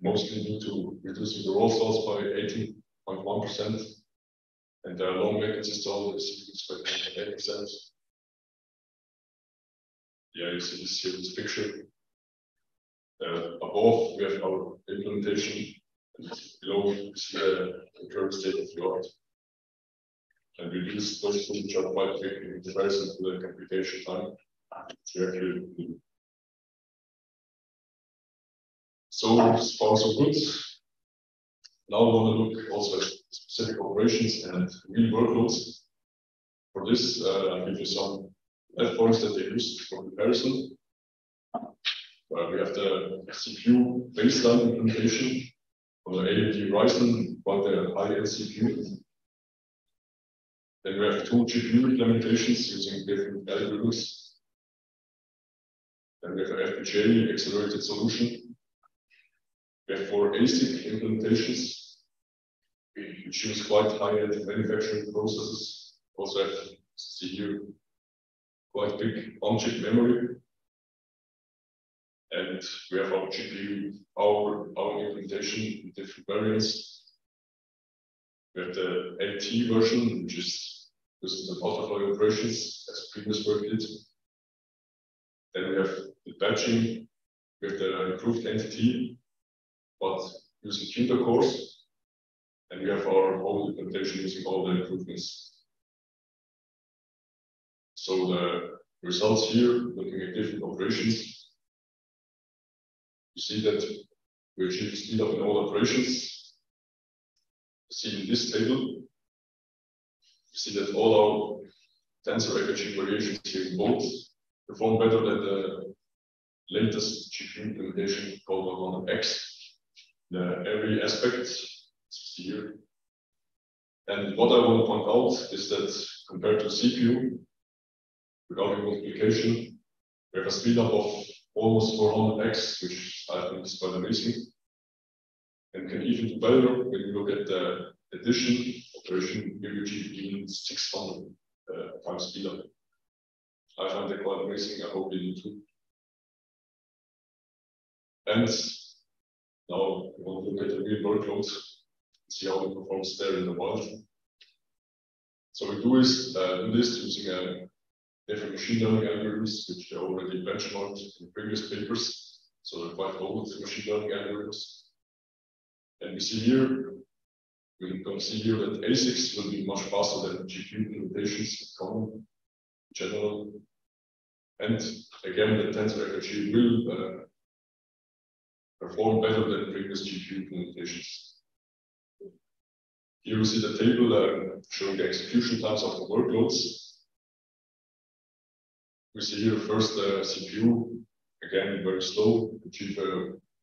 mostly due to reducing the raw cells by 18.1%, and the long vacancy stall is by 8%. Yeah, you see this here, this picture. Above, we have our implementation, and below, we see the current state of the art. And we use those two which are quite big in comparison to the computation time we actually do. So far so good. Now we want to look also at specific operations and real workloads. For this, I'll give you some platforms that they used for comparison. We have the CPU baseline implementation on the AMD Ryzen, but the high-end CPU. Then we have two GPU implementations using different algorithms. Then we have an FPGA accelerated solution. We have four ASIC implementations, which use quite high-end manufacturing processes. Also have, see here, quite big on-chip memory. And we have our GPU, our implementation in different variants. We have the NT version, which is using the butterfly operations as previous work did. Then we have the batching with the improved NTT, but using CUDA cores. And we have our whole implementation using all the improvements. So the results here, looking at different operations, you see that we achieve speed up in all operations. See in this table, you see that all our TensorFHE variations here in bold perform better than the latest GPU implementation called 1X. Every aspect is here. And what I want to point out is that compared to CPU, regarding multiplication, we have a speed up of almost 400X, which I think is quite amazing. And can even do better when you look at the addition operation, you achieve even 600 times speed up. I find that quite amazing. I hope you do too. And now we want to look at the real workload, see how it performs there in the wild. So we do this using different machine learning algorithms, which are already benchmarked in previous papers. So they're quite old machine learning algorithms. And we see here, we can see here that ASICs will be much faster than GPU implementations in common, in general. And again, the TensorFHE will perform better than previous GPU implementations. Here we see the table showing the execution times of the workloads. We see here first the CPU, again, very slow, achieve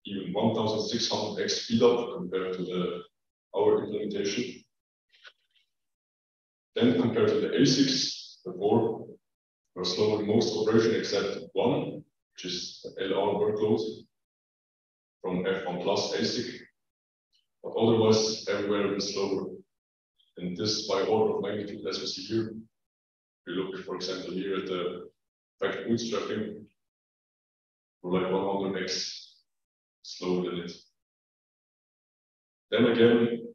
even 1,600x speed up compared to our implementation. Then compared to the ASICs, the four were slow in most operations except one, which is the LR workload from F1 plus ASIC. But otherwise, everywhere is slower. And this by order of magnitude, as we see here. We look, for example, here at the fact bootstrapping for like 100x. Slower than it. Then again,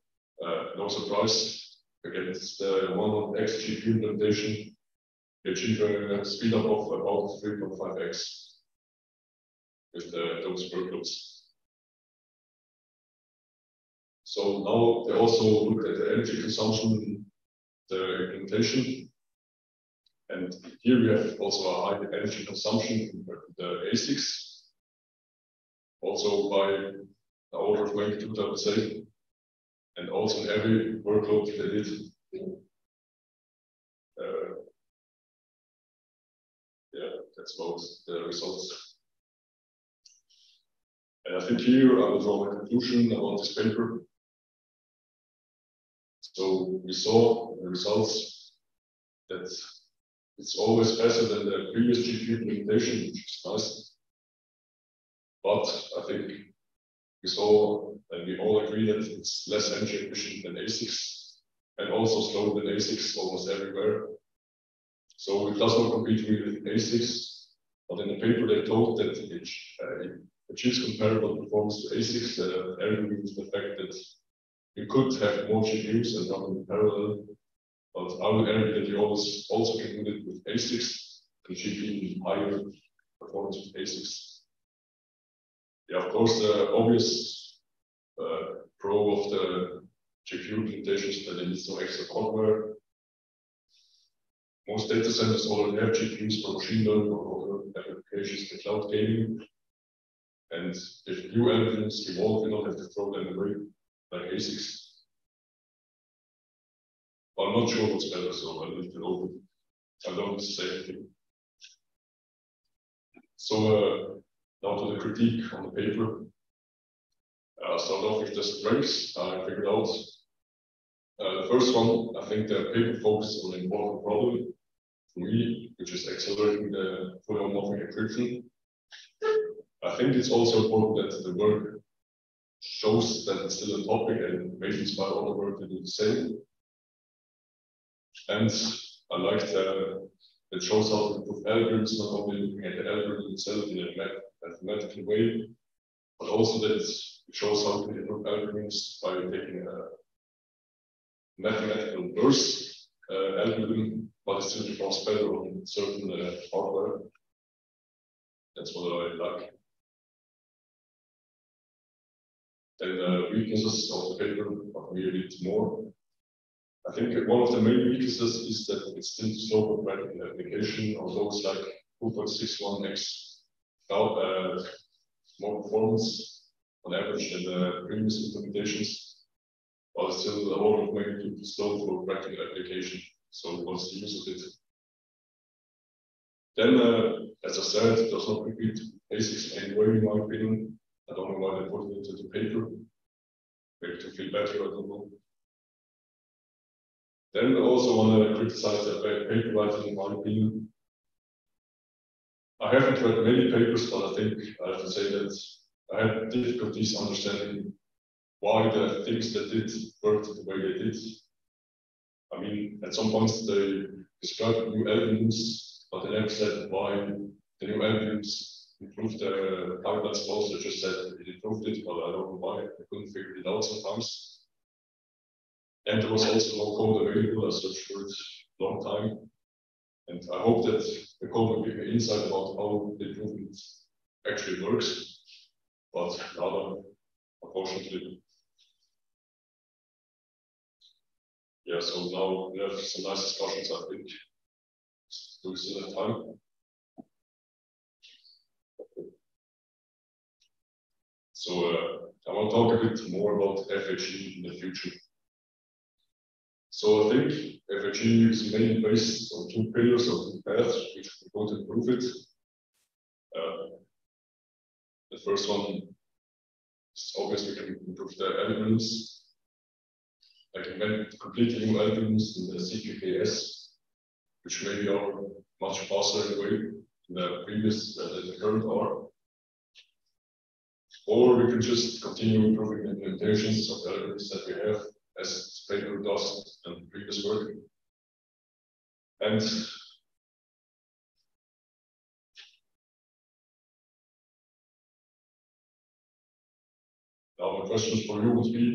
no surprise, against the 100x GPU implementation, we achieve a speed up of about 3.5x with those workloads. So now they also look at the energy consumption, the implementation. And here we have also a high energy consumption compared to the ASICs. also by the order of magnitude, I would say, and also in every workload that is. Yeah, that's about the results. And I think here I will draw my conclusion about this paper. So we saw the results that it's always faster than the previous GPU implementation, which is nice. But I think we saw and we all agree that it's less energy efficient than ASICs and also slower than ASICs almost everywhere. So it does not compete really with ASICs, but in the paper they told that it achieves comparable performance to ASICs, arguing with the fact that you could have more GPUs and not in parallel. But I would argue that you always also can do it with ASICs and GPU higher performance with ASICs. Yeah, of course, the obvious pro of the GPU implementations is that it needs no extra hardware. Most data centers already have GPUs for machine learning or other applications in cloud gaming. And if new elements evolve, you don't have to throw them away like ASICs. I'm not sure what's better, so I leave it open. I don't say anything. So now to the critique on the paper. I'll start off with the strengths I figured out. The first one, I think the paper focuses on an important problem for me, which is accelerating the polymorphic encryption. I think it's also important that the work shows that it's still a topic and maybe inspire all the work to do the same. And I like that it shows how to improve algorithms, not only looking at the algorithm itself in a mathematical way, but also that it shows how to improve algorithms by taking a mathematical burst algorithm, but it still performs better on certain hardware. That's what I like. Then the weaknesses of the paper, but we read more. I think one of the main weaknesses is that it's still slow compared to the application, although it's like 2.61x now, more performance on average than the previous implementations, but it's still a lot of way too slow for practical application. So what's the use of it? Then, as I said, it does not compete ASICs anyway, in my opinion. I don't know why they put it into the paper. Maybe to feel better, I don't know. Then I also want to criticize the paper writing, in my opinion. I haven't read many papers, but I think I have to say that I had difficulties understanding why the things that did worked the way they did. I mean, at some points they described new algorithms, but they never said why the new algorithms improved the pipeline flows. They just said it improved it, but I don't know why. I couldn't figure it out sometimes. And there was also no code available. I searched for it a long time. And I hope that the code will give me insight about how the improvement actually works, but rather, unfortunately. Yeah, so now we have some nice discussions, I think. Do we still have time? Okay. So I want to talk a bit more about FHE in the future. So I think FHE is mainly based on two pillars of the path, which we go to improve it. The first one is obviously we can improve the algorithms. I can invent completely new algorithms in the CKKS, which maybe are much faster in a way than the previous than the current are. Or we can just continue improving the implementations of the algorithms that we have, as the paper does and previous work. And now my question for you would be,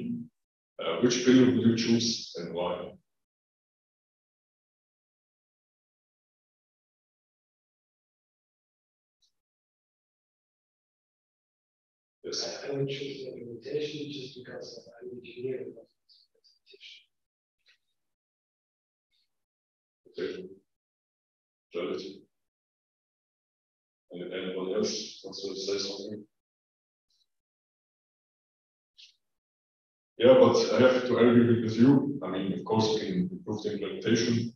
which pillar will you choose and why? Yes. I would choose implementation just because I'm an engineer. Okay. And anybody else wants to say something? Yeah, but I have to argue with you. I mean, of course, we can improve the implementation,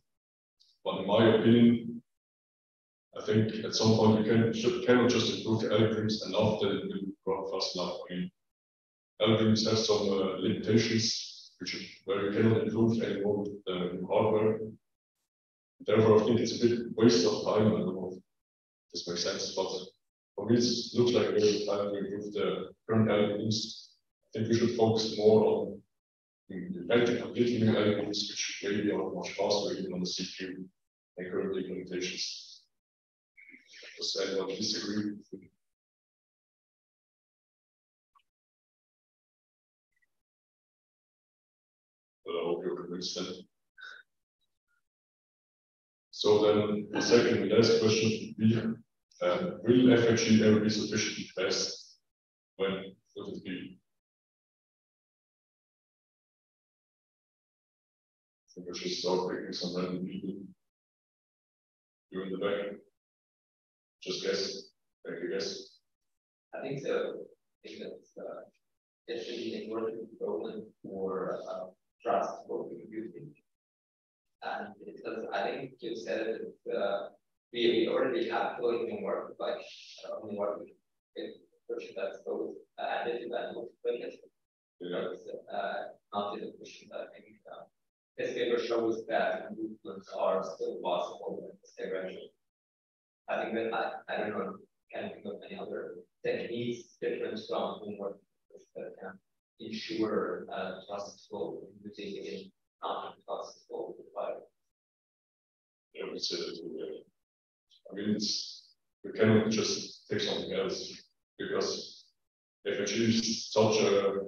but in my opinion, I think at some point we cannot just improve the algorithms enough that it will run fast enough. I mean, algorithms have some limitations, where you cannot improve anymore with new hardware. Therefore, I think it's a bit waste of time. I don't know if this makes sense, but for me, it looks like we're trying to improve the current algorithms. I think we should focus more on inventing completely new algorithms, which maybe are much faster, even on the CPU and current implementations. Does anyone disagree? But I hope you're convinced then. So then the second and last question should be, will FHE ever be sufficiently fast? When would it be? I think I should start picking some random people. You're in the back. Just guess. Take a guess. I think so. I think that's definitely an important problem for trust for computing. And because I think you said that we already have floating work, but only work with version that's both additive and multiplicative. Yeah. Not the question that I think this paper shows that movements are still possible in this direction. I think that I don't know, can think of any other techniques different from homework that can ensure trustful computing in non-trustful environments. Yeah, we said it already. I mean, we cannot just take something else because FHE is such a,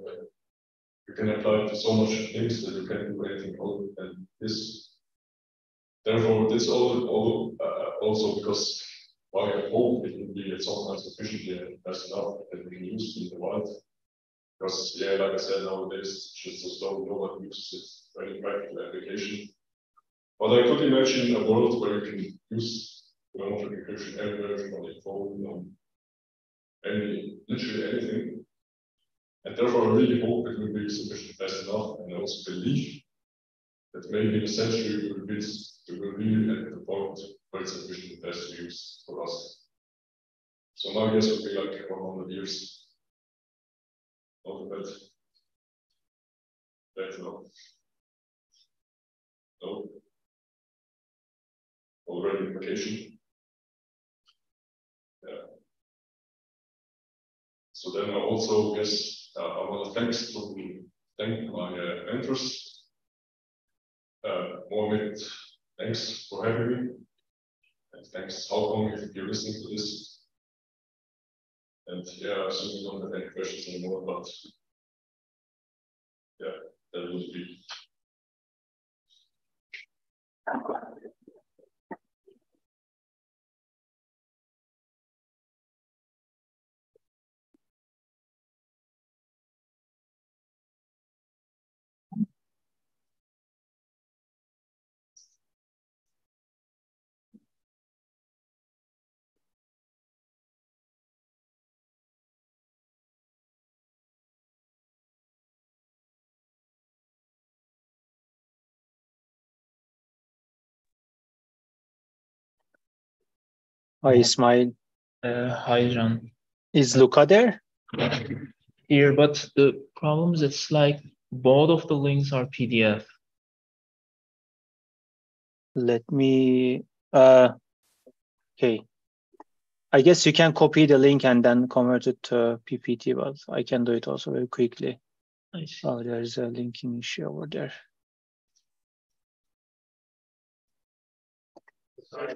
you can apply it to so much things that you can do anything other than this. Therefore, this all also because why I hope it will be at some point sufficiently and fast enough that we can use it in the wild. Because, yeah, like I said, nowadays, just as though no one uses it very practical application. But I could imagine a world where you can use remote application everywhere, on your phone, on literally anything. And therefore, I really hope it will be sufficiently fast enough. And I also believe that maybe in a century we will be at the point where it's sufficiently fast to use for us. So my guess would be like 100 years. But that's not. No. Already vacation. Yeah. So then I also guess I want to thank my mentors. Mohammed, thanks for having me. And thanks, Halcom, if you're listening to this. And yeah, I assume you don't have any questions anymore, but yeah, that would be. Hi, Ismail. Hi, John. Is Luca there? Here, but the problem is it's like both of the links are PDF. Let me, okay. I guess you can copy the link and then convert it to PPT, but I can do it also very quickly. I see. Oh, there's a linking issue over there. Sorry.